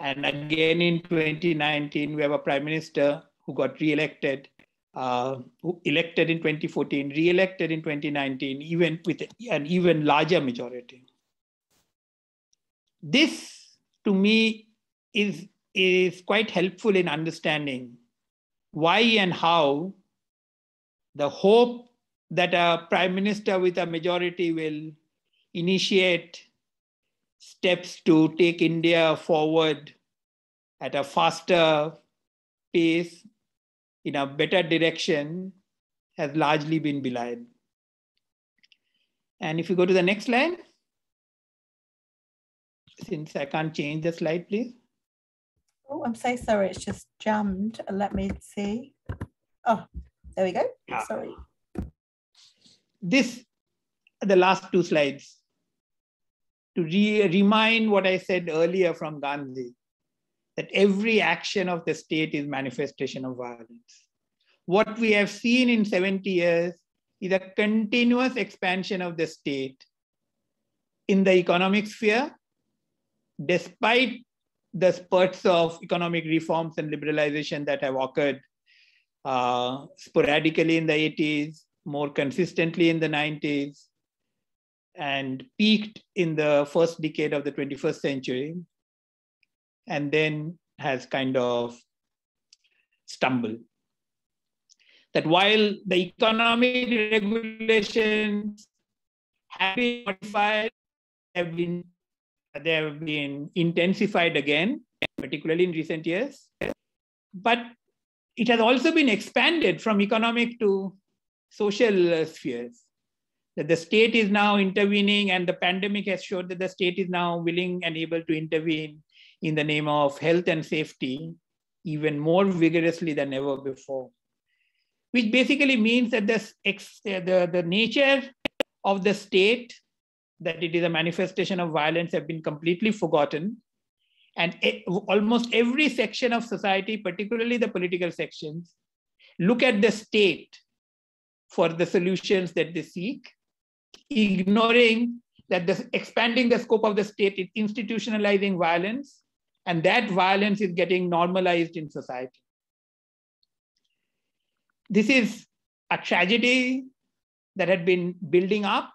and again in 2019, we have a prime minister who got re-elected, elected in 2014, re-elected in 2019, even with an even larger majority. This, to me, is quite helpful in understanding why and how the hope that a prime minister with a majority will initiate steps to take India forward at a faster pace in a better direction has largely been belied. And if you go to the next slide, since I can't change the slide, please. Oh, I'm so sorry. It's just jammed. Let me see. Oh, there we go. Yeah. Sorry. This, the last two slides, to remind what I said earlier from Gandhi, that every action of the state is manifestation of violence. What we have seen in 70 years is a continuous expansion of the state in the economic sphere, despite the spurts of economic reforms and liberalization that have occurred sporadically in the 80s, more consistently in the 90s, and peaked in the first decade of the 21st century, and then has kind of stumbled. That while the economic regulations have been modified, they have been intensified again, particularly in recent years. But it has also been expanded from economic to social spheres. That the state is now intervening, and the pandemic has showed that the state is now willing and able to intervene in the name of health and safety even more vigorously than ever before. Which basically means that the nature of the state, that it is a manifestation of violence, have been completely forgotten. And almost every section of society, particularly the political sections, look at the state for the solutions that they seek, ignoring that expanding the scope of the state is institutionalizing violence, and that violence is getting normalized in society. This is a tragedy that had been building up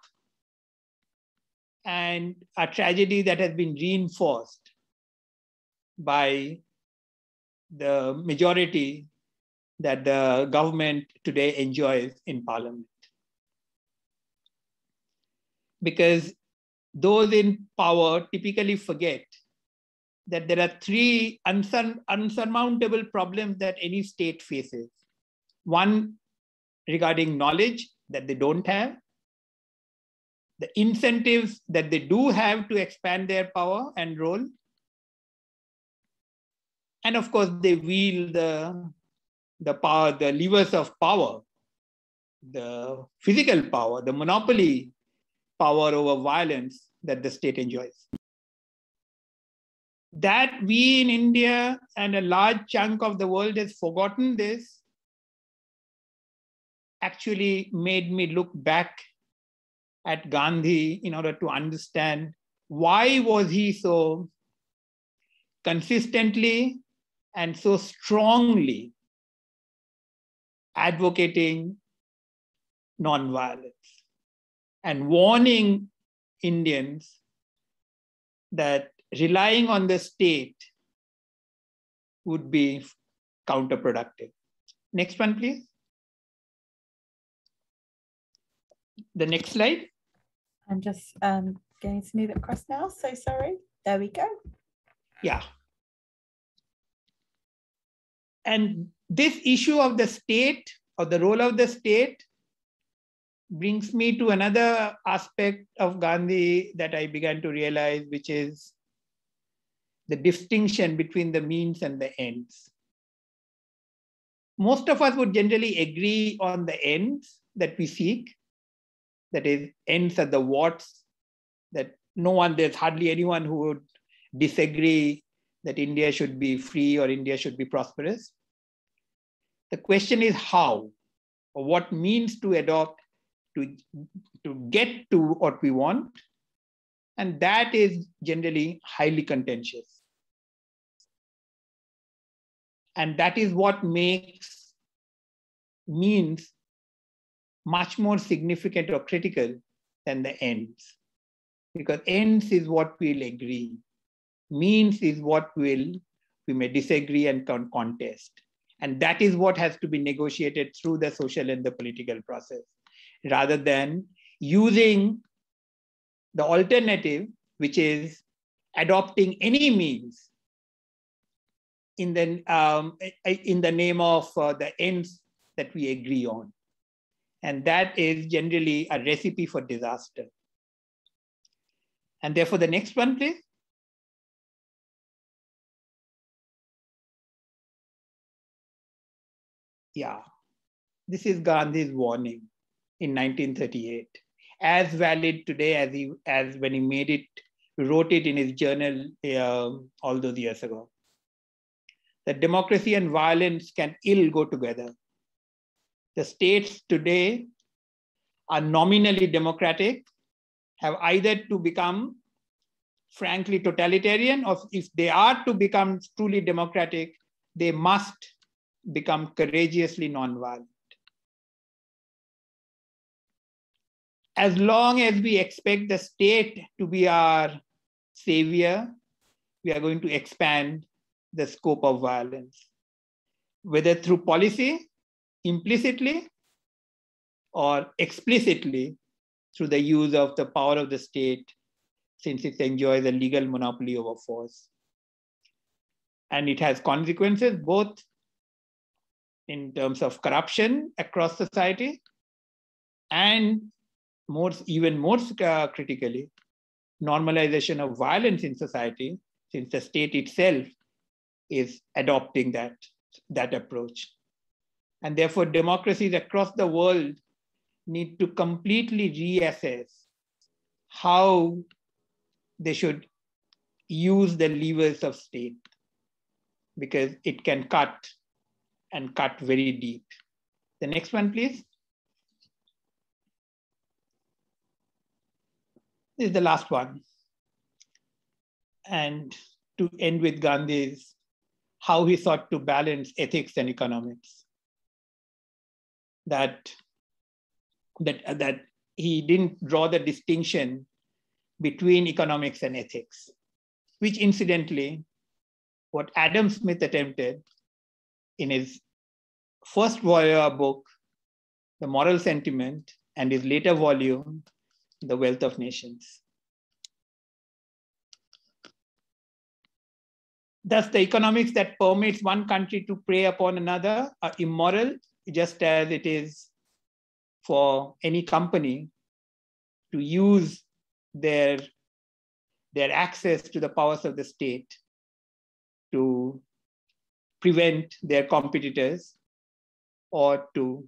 and a tragedy that has been reinforced by the majority that the government today enjoys in parliament. Because those in power typically forget that there are three unsurmountable problems that any state faces. One regarding knowledge that they don't have, the incentives that they do have to expand their power and role, and of course, they wield the power, the levers of power, the physical power, the monopoly power over violence that the state enjoys. That we in India and a large chunk of the world has forgotten this actually made me look back at Gandhi in order to understand why was he so consistently and so strongly advocating nonviolence and warning Indians that relying on the state would be counterproductive. Next one, please. The next slide. I'm just going to move it across now. So sorry. There we go. Yeah. And this issue of the state or the role of the state brings me to another aspect of Gandhi that I began to realize, which is the distinction between the means and the ends. Most of us would generally agree on the ends that we seek. That is, ends at the what's, that no one, there's hardly anyone who would disagree that India should be free or India should be prosperous. The question is how, or what means to adopt to get to what we want. And that is generally highly contentious. And that is what makes means much more significant or critical than the ends. Because ends is what we'll agree. Means is what we may disagree and contest. And that is what has to be negotiated through the social and the political process, rather than using the alternative, which is adopting any means in the name of the ends that we agree on. And that is generally a recipe for disaster. And therefore, the next one, please. Yeah, this is Gandhi's warning in 1938, as valid today as when he made it, wrote it in his journal all those years ago. That democracy and violence can ill go together. The states today are nominally democratic, have either to become frankly totalitarian, or if they are to become truly democratic, they must become courageously nonviolent. As long as we expect the state to be our savior, we are going to expand the scope of violence, whether through policy, implicitly or explicitly through the use of the power of the state, since it enjoys a legal monopoly over force. And it has consequences both in terms of corruption across society and even more critically, normalization of violence in society, since the state itself is adopting that approach. And therefore, democracies across the world need to completely reassess how they should use the levers of state, because it can cut and cut very deep. The next one, please. This is the last one. And to end with Gandhi's, how he sought to balance ethics and economics. That he didn't draw the distinction between economics and ethics, which incidentally, what Adam Smith attempted in his first book, The Moral Sentiment, and his later volume, The Wealth of Nations. Thus, the economics that permits one country to prey upon another are immoral, just as it is for any company to use their access to the powers of the state to prevent their competitors or to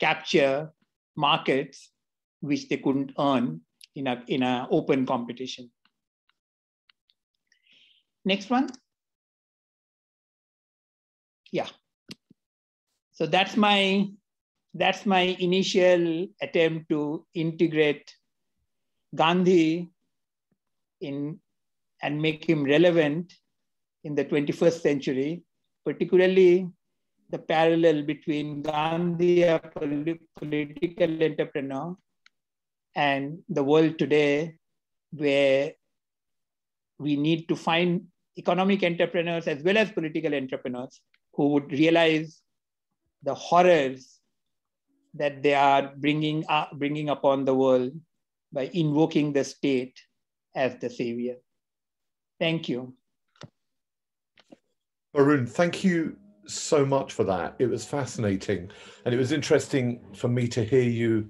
capture markets which they couldn't earn in an open competition. Next one. Yeah. So that's my initial attempt to integrate Gandhi and make him relevant in the 21st century, particularly the parallel between Gandhi, a political entrepreneur, and the world today, where we need to find economic entrepreneurs as well as political entrepreneurs who would realize the horrors that they are bringing upon the world by invoking the state as the savior. Thank you. Barun, thank you so much for that. It was fascinating. And it was interesting for me to hear you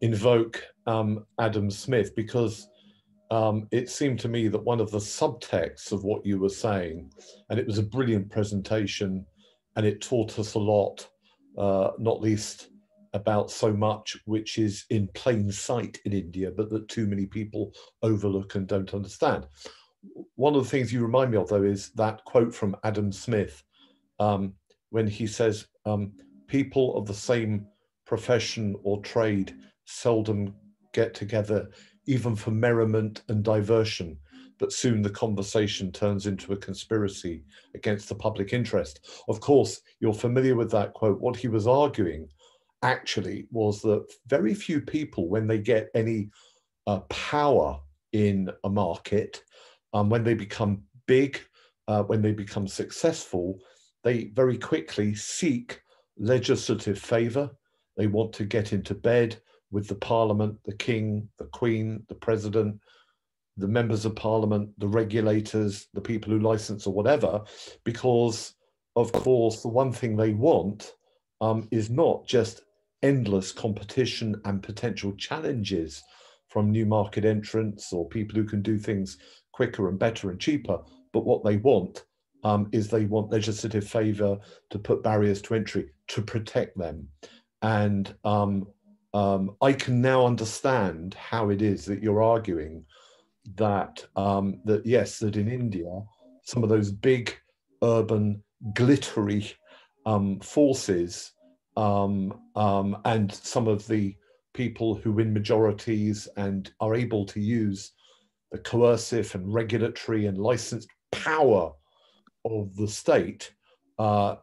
invoke Adam Smith, because it seemed to me that one of the subtexts of what you were saying, and it was a brilliant presentation, and it taught us a lot, not least about so much which is in plain sight in India, but that too many people overlook and don't understand. One of the things you remind me of, though, is that quote from Adam Smith, when he says, people of the same profession or trade seldom get together, even for merriment and diversion, but soon the conversation turns into a conspiracy against the public interest. Of course, you're familiar with that quote. What he was arguing actually was that very few people, when they get any power in a market, when they become big, when they become successful, they very quickly seek legislative favor. They want to get into bed with the parliament, the king, the queen, the president, the members of parliament, the regulators, the people who license or whatever, because, of course, the one thing they want is not just endless competition and potential challenges from new market entrants or people who can do things quicker and better and cheaper, but what they want is they want legislative favor to put barriers to entry, to protect them. And I can now understand how it is that you're arguing that, yes, that in India, some of those big urban glittery forces and some of the people who win majorities and are able to use the coercive and regulatory and licensed power of the state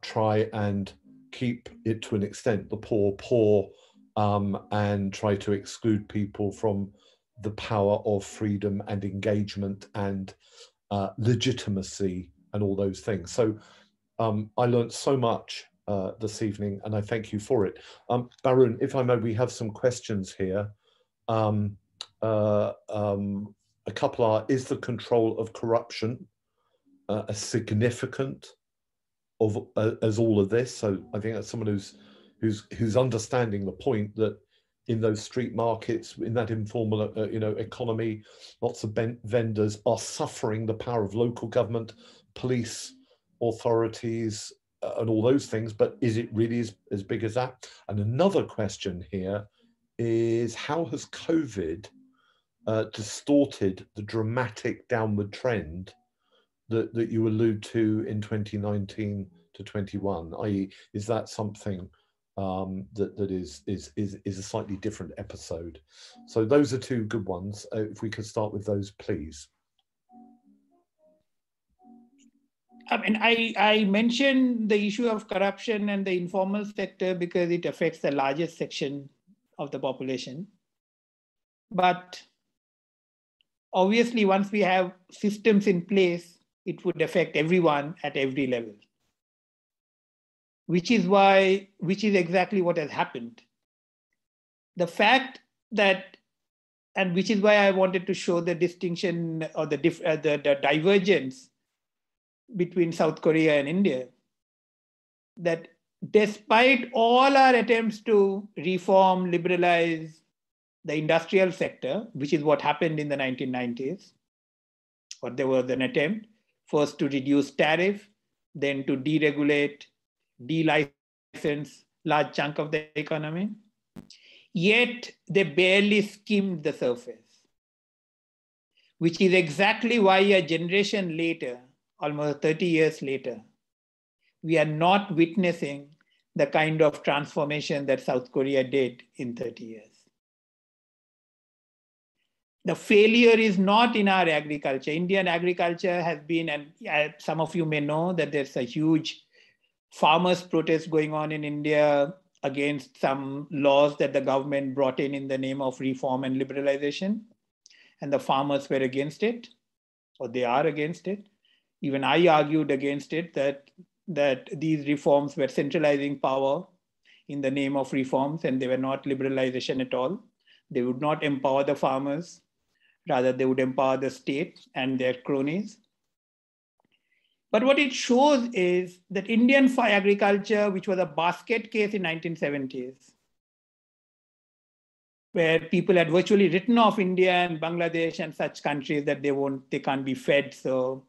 try and keep it to an extent the poor, and try to exclude people from the power of freedom and engagement and legitimacy and all those things. So I learned so much this evening, and I thank you for it. Barun, if I may, we have some questions here. A couple are, is the control of corruption as significant as all of this? So I think that's someone who's understanding the point that in those street markets, in that informal economy, lots of vendors are suffering the power of local government, police, authorities, and all those things. But is it really as big as that? And another question here is, how has COVID distorted the dramatic downward trend that you allude to in 2019 to 21? i.e., is that something that is a slightly different episode. So those are two good ones. If we could start with those, please. And I mentioned the issue of corruption and the informal sector because it affects the largest section of the population. But obviously, once we have systems in place, it would affect everyone at every level, which is exactly what has happened. The fact that, and which is why I wanted to show the distinction or the divergence between South Korea and India, that despite all our attempts to reform, liberalize the industrial sector, which is what happened in the 1990s, or there was an attempt first to reduce tariff, then to deregulate, de-license large chunk of the economy, yet they barely skimmed the surface, which is exactly why a generation later, almost 30 years later, we are not witnessing the kind of transformation that South Korea did in 30 years. The failure is not in our agriculture. Indian agriculture has been, and some of you may know that there's a huge farmers' protest going on in India against some laws that the government brought in the name of reform and liberalization. And the farmers were against it, or they are against it. Even I argued against it, that these reforms were centralizing power in the name of reforms, and they were not liberalization at all. They would not empower the farmers, rather they would empower the state and their cronies. But what it shows is that Indian agriculture, which was a basket case in 1970s, where people had virtually written off India and Bangladesh and such countries that they can't be fed, so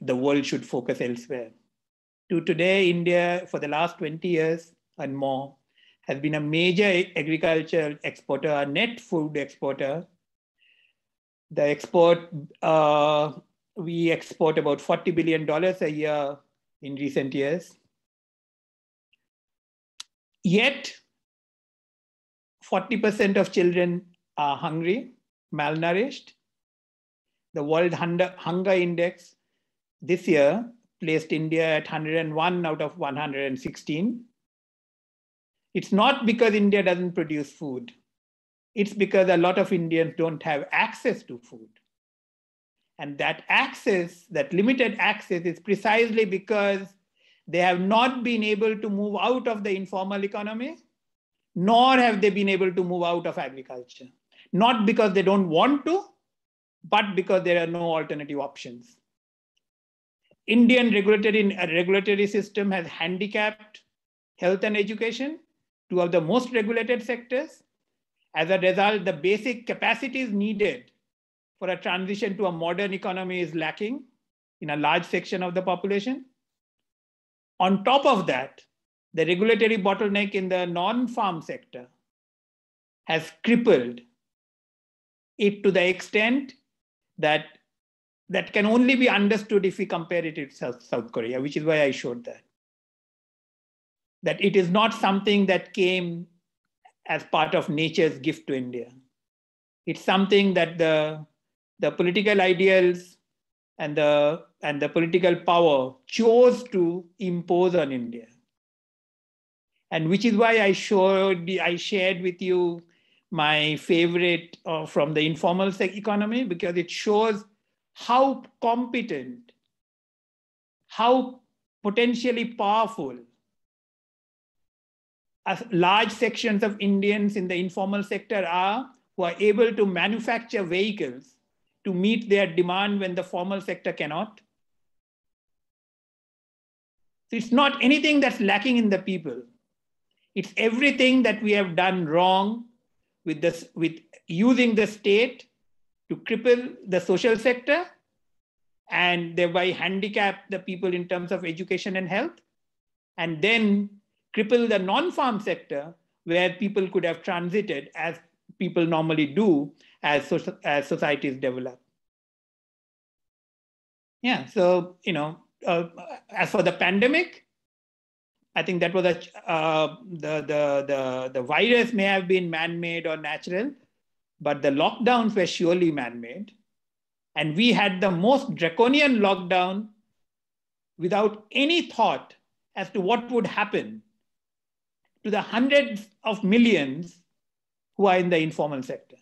the world should focus elsewhere. To today, India, for the last 20 years and more, has been a major agricultural exporter, a net food exporter. The export, we export about $40 billion a year in recent years. Yet, 40% of children are hungry, malnourished. The World Hunger Index this year placed India at 101 out of 116. It's not because India doesn't produce food. It's because a lot of Indians don't have access to food. And that access, that limited access, is precisely because they have not been able to move out of the informal economy, nor have they been able to move out of agriculture. Not because they don't want to, but because there are no alternative options. Indian regulatory system has handicapped health and education, two of the most regulated sectors. As a result, the basic capacities needed for a transition to a modern economy is lacking in a large section of the population. On top of that, the regulatory bottleneck in the non-farm sector has crippled it to the extent that can only be understood if we compare it to South Korea, which is why I showed that it is not something that came as part of nature's gift to India. It's something that the political ideals and the political power chose to impose on India. And which is why I shared with you my favorite from the informal economy, because it shows how competent, how potentially powerful as large sections of Indians in the informal sector are, who are able to manufacture vehicles to meet their demand when the formal sector cannot. So it's not anything that's lacking in the people. It's everything that we have done wrong with using the state to cripple the social sector and thereby handicap the people in terms of education and health, and then cripple the non-farm sector where people could have transited as people normally do as societies develop. Yeah, so, as for the pandemic, I think that was a, the virus may have been man-made or natural, but the lockdowns were surely man-made. And we had the most draconian lockdown without any thought as to what would happen to the hundreds of millions who are in the informal sector.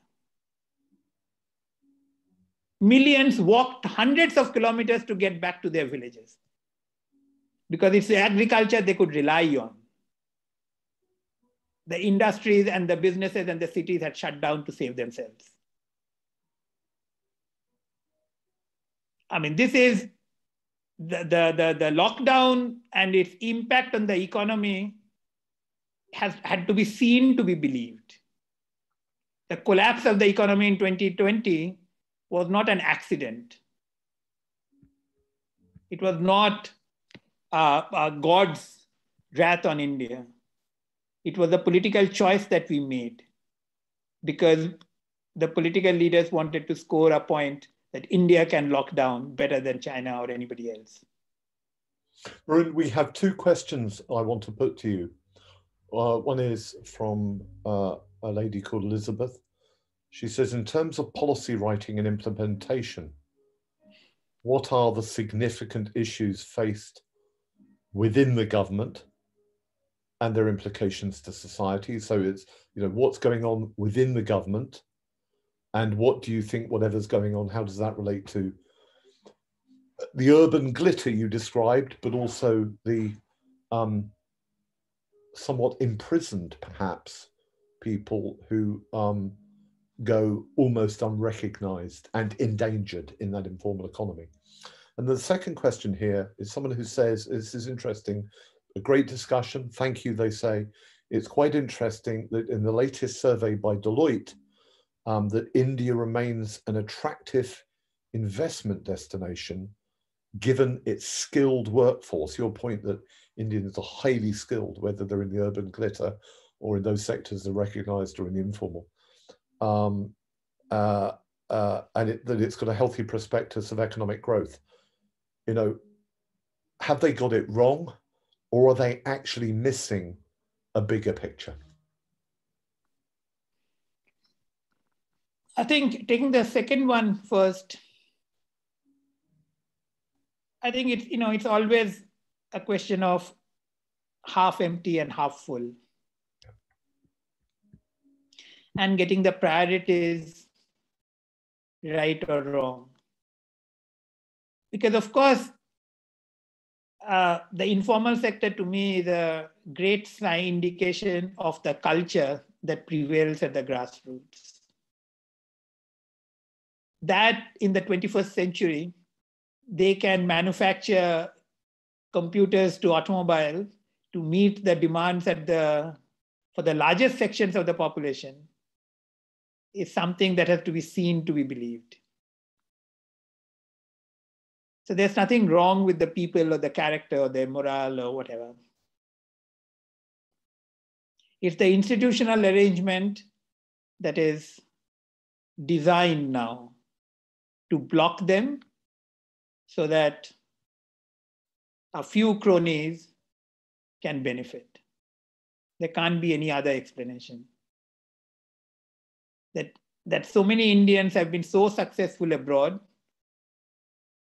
Millions walked hundreds of kilometers to get back to their villages because it's the agriculture they could rely on. The industries and the businesses and the cities had shut down to save themselves. I mean, this is the lockdown and its impact on the economy has had to be seen to be believed. The collapse of the economy in 2020 was not an accident. It was not God's wrath on India. It was a political choice that we made because the political leaders wanted to score a point that India can lock down better than China or anybody else. Barun, we have two questions I want to put to you. One is from a lady called Elizabeth. She says, in terms of policy writing and implementation, what are the significant issues faced within the government and their implications to society? So it's, you know, what's going on within the government and what do you think whatever's going on, how does that relate to the urban glitter you described, but also the somewhat imprisoned, perhaps, people who go almost unrecognized and endangered in that informal economy. And the second question here is someone who says, this is interesting, a great discussion, thank you, they say. It's quite interesting that in the latest survey by Deloitte, that India remains an attractive investment destination given its skilled workforce. Your point that Indians are highly skilled, whether they're in the urban glitter or in those sectors that are recognized or in the informal. And that it's got a healthy prospectus of economic growth. You know, have they got it wrong, or are they actually missing a bigger picture? I think taking the second one first, I think it's, you know, it's always a question of half empty and half full. And getting the priorities right or wrong. Because of course, the informal sector to me is a great sign indication of the culture that prevails at the grassroots. That in the 21st century, they can manufacture computers to automobiles to meet the demands at for the largest sections of the population, is something that has to be seen to be believed. So there's nothing wrong with the people or the character or their morale or whatever. It's the institutional arrangement that is designed now to block them so that a few cronies can benefit. There can't be any other explanation. That so many Indians have been so successful abroad,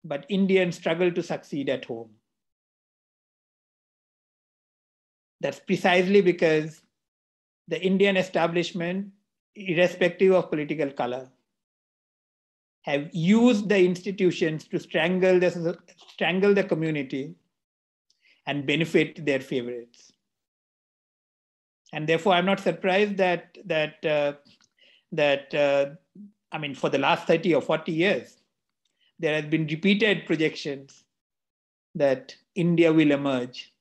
but Indians struggle to succeed at home. That's precisely because the Indian establishment, irrespective of political color, have used the institutions to strangle the community and benefit their favorites. And therefore, I'm not surprised I mean, for the last 30 or 40 years, there has been repeated projections that India will emerge,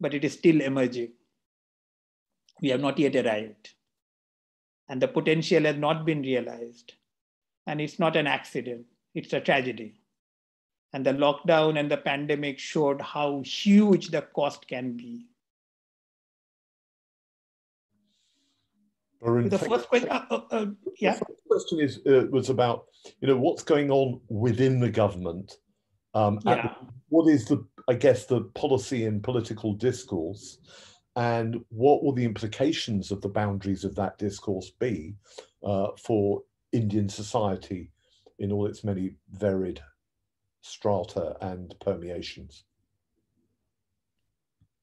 but it is still emerging. We have not yet arrived. And the potential has not been realized. And it's not an accident, it's a tragedy. And the lockdown and the pandemic showed how huge the cost can be. The first question, was about, you know, what's going on within the government. What is the I guess, the policy and political discourse, and what will the implications of the boundaries of that discourse be for Indian society in all its many varied strata and permeations?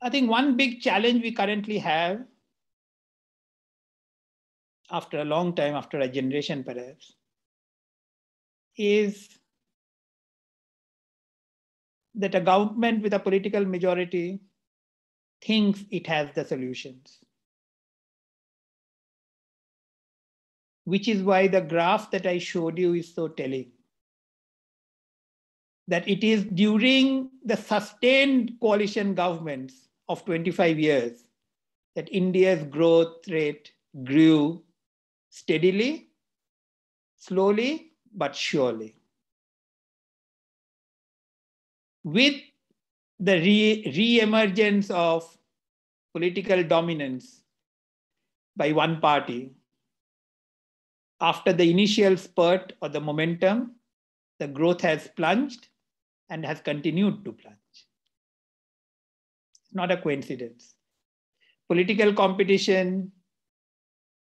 I think one big challenge we currently have, after a long time, after a generation perhaps, is that a government with a political majority thinks it has the solutions. Which is why the graph that I showed you is so telling. That it is during the sustained coalition governments of 25 years that India's growth rate grew steadily, slowly, but surely. With the re-emergence of political dominance by one party, after the initial spurt or the momentum, the growth has plunged and has continued to plunge. It's not a coincidence. Political competition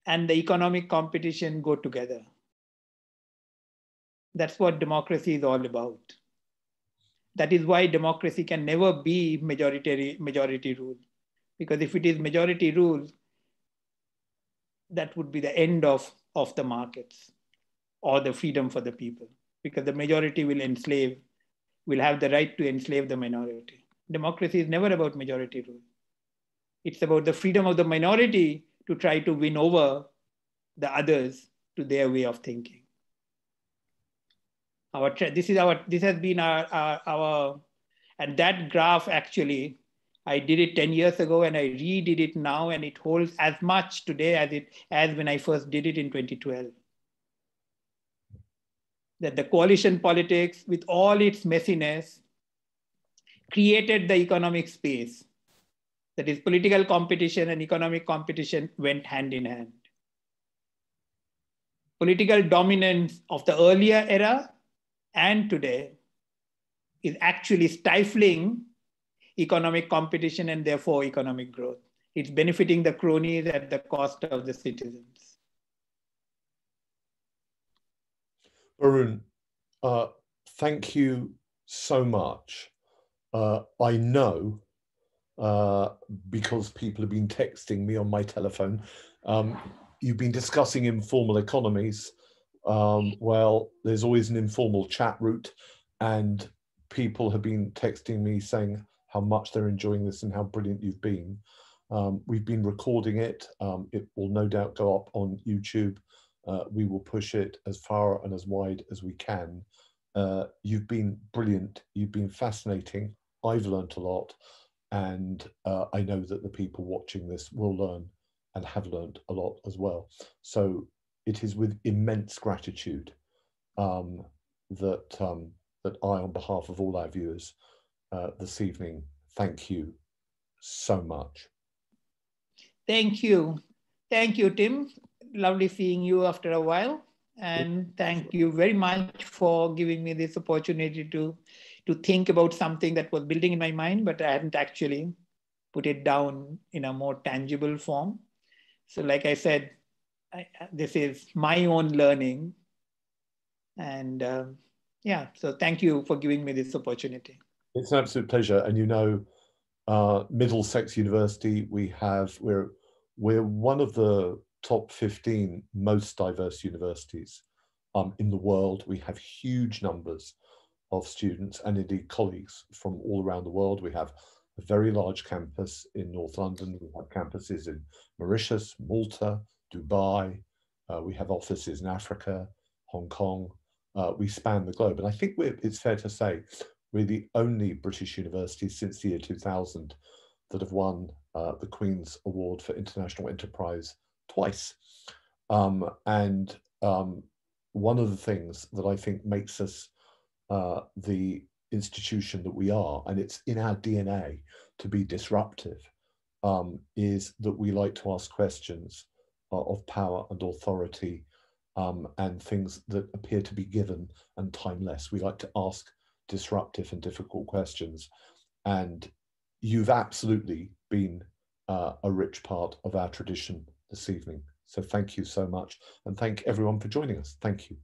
and the economic competition go together. That's what democracy is all about. That is why democracy can never be majority rule. Because if it is majority rule, that would be the end of the markets or the freedom for the people. Because the majority will have the right to enslave the minority. Democracy is never about majority rule. It's about the freedom of the minority to try to win over the others to their way of thinking. This has been our and that graph, actually, I did it 10 years ago and I redid it now, and it holds as much today as when I first did it in 2012. That the coalition politics, with all its messiness, created the economic space. That is, political competition and economic competition went hand in hand. Political dominance of the earlier era and today is actually stifling economic competition and therefore economic growth. It's benefiting the cronies at the cost of the citizens. Barun, thank you so much. I know, because people have been texting me on my telephone, you've been discussing informal economies. Well, there's always an informal chat route, and people have been texting me saying how much they're enjoying this and how brilliant you've been. We've been recording it. It will no doubt go up on YouTube. We will push it as far and as wide as we can. You've been brilliant. You've been fascinating. I've learned a lot. And I know that the people watching this will learn and have learned a lot as well. So it is with immense gratitude that I, on behalf of all our viewers this evening, thank you so much. Thank you. Thank you, Tim. Lovely seeing you after a while, and thank you very much for giving me this opportunity to think about something that was building in my mind, but I hadn't actually put it down in a more tangible form. So like I said, this is my own learning, and yeah, so thank you for giving me this opportunity. It's an absolute pleasure. And you know, Middlesex University, we're one of the top 15 most diverse universities in the world. We have huge numbers of students and indeed colleagues from all around the world. We have a very large campus in North London. We have campuses in Mauritius, Malta, Dubai. We have offices in Africa, Hong Kong. We span the globe. And I think it's fair to say we're the only British university since the year 2000 that have won the Queen's Award for International Enterprise twice. One of the things that I think makes us the institution that we are, and it's in our DNA to be disruptive, is that we like to ask questions of power and authority and things that appear to be given and timeless. We like to ask disruptive and difficult questions. And you've absolutely been a rich part of our tradition this evening. So thank you so much, and thank everyone for joining us. Thank you.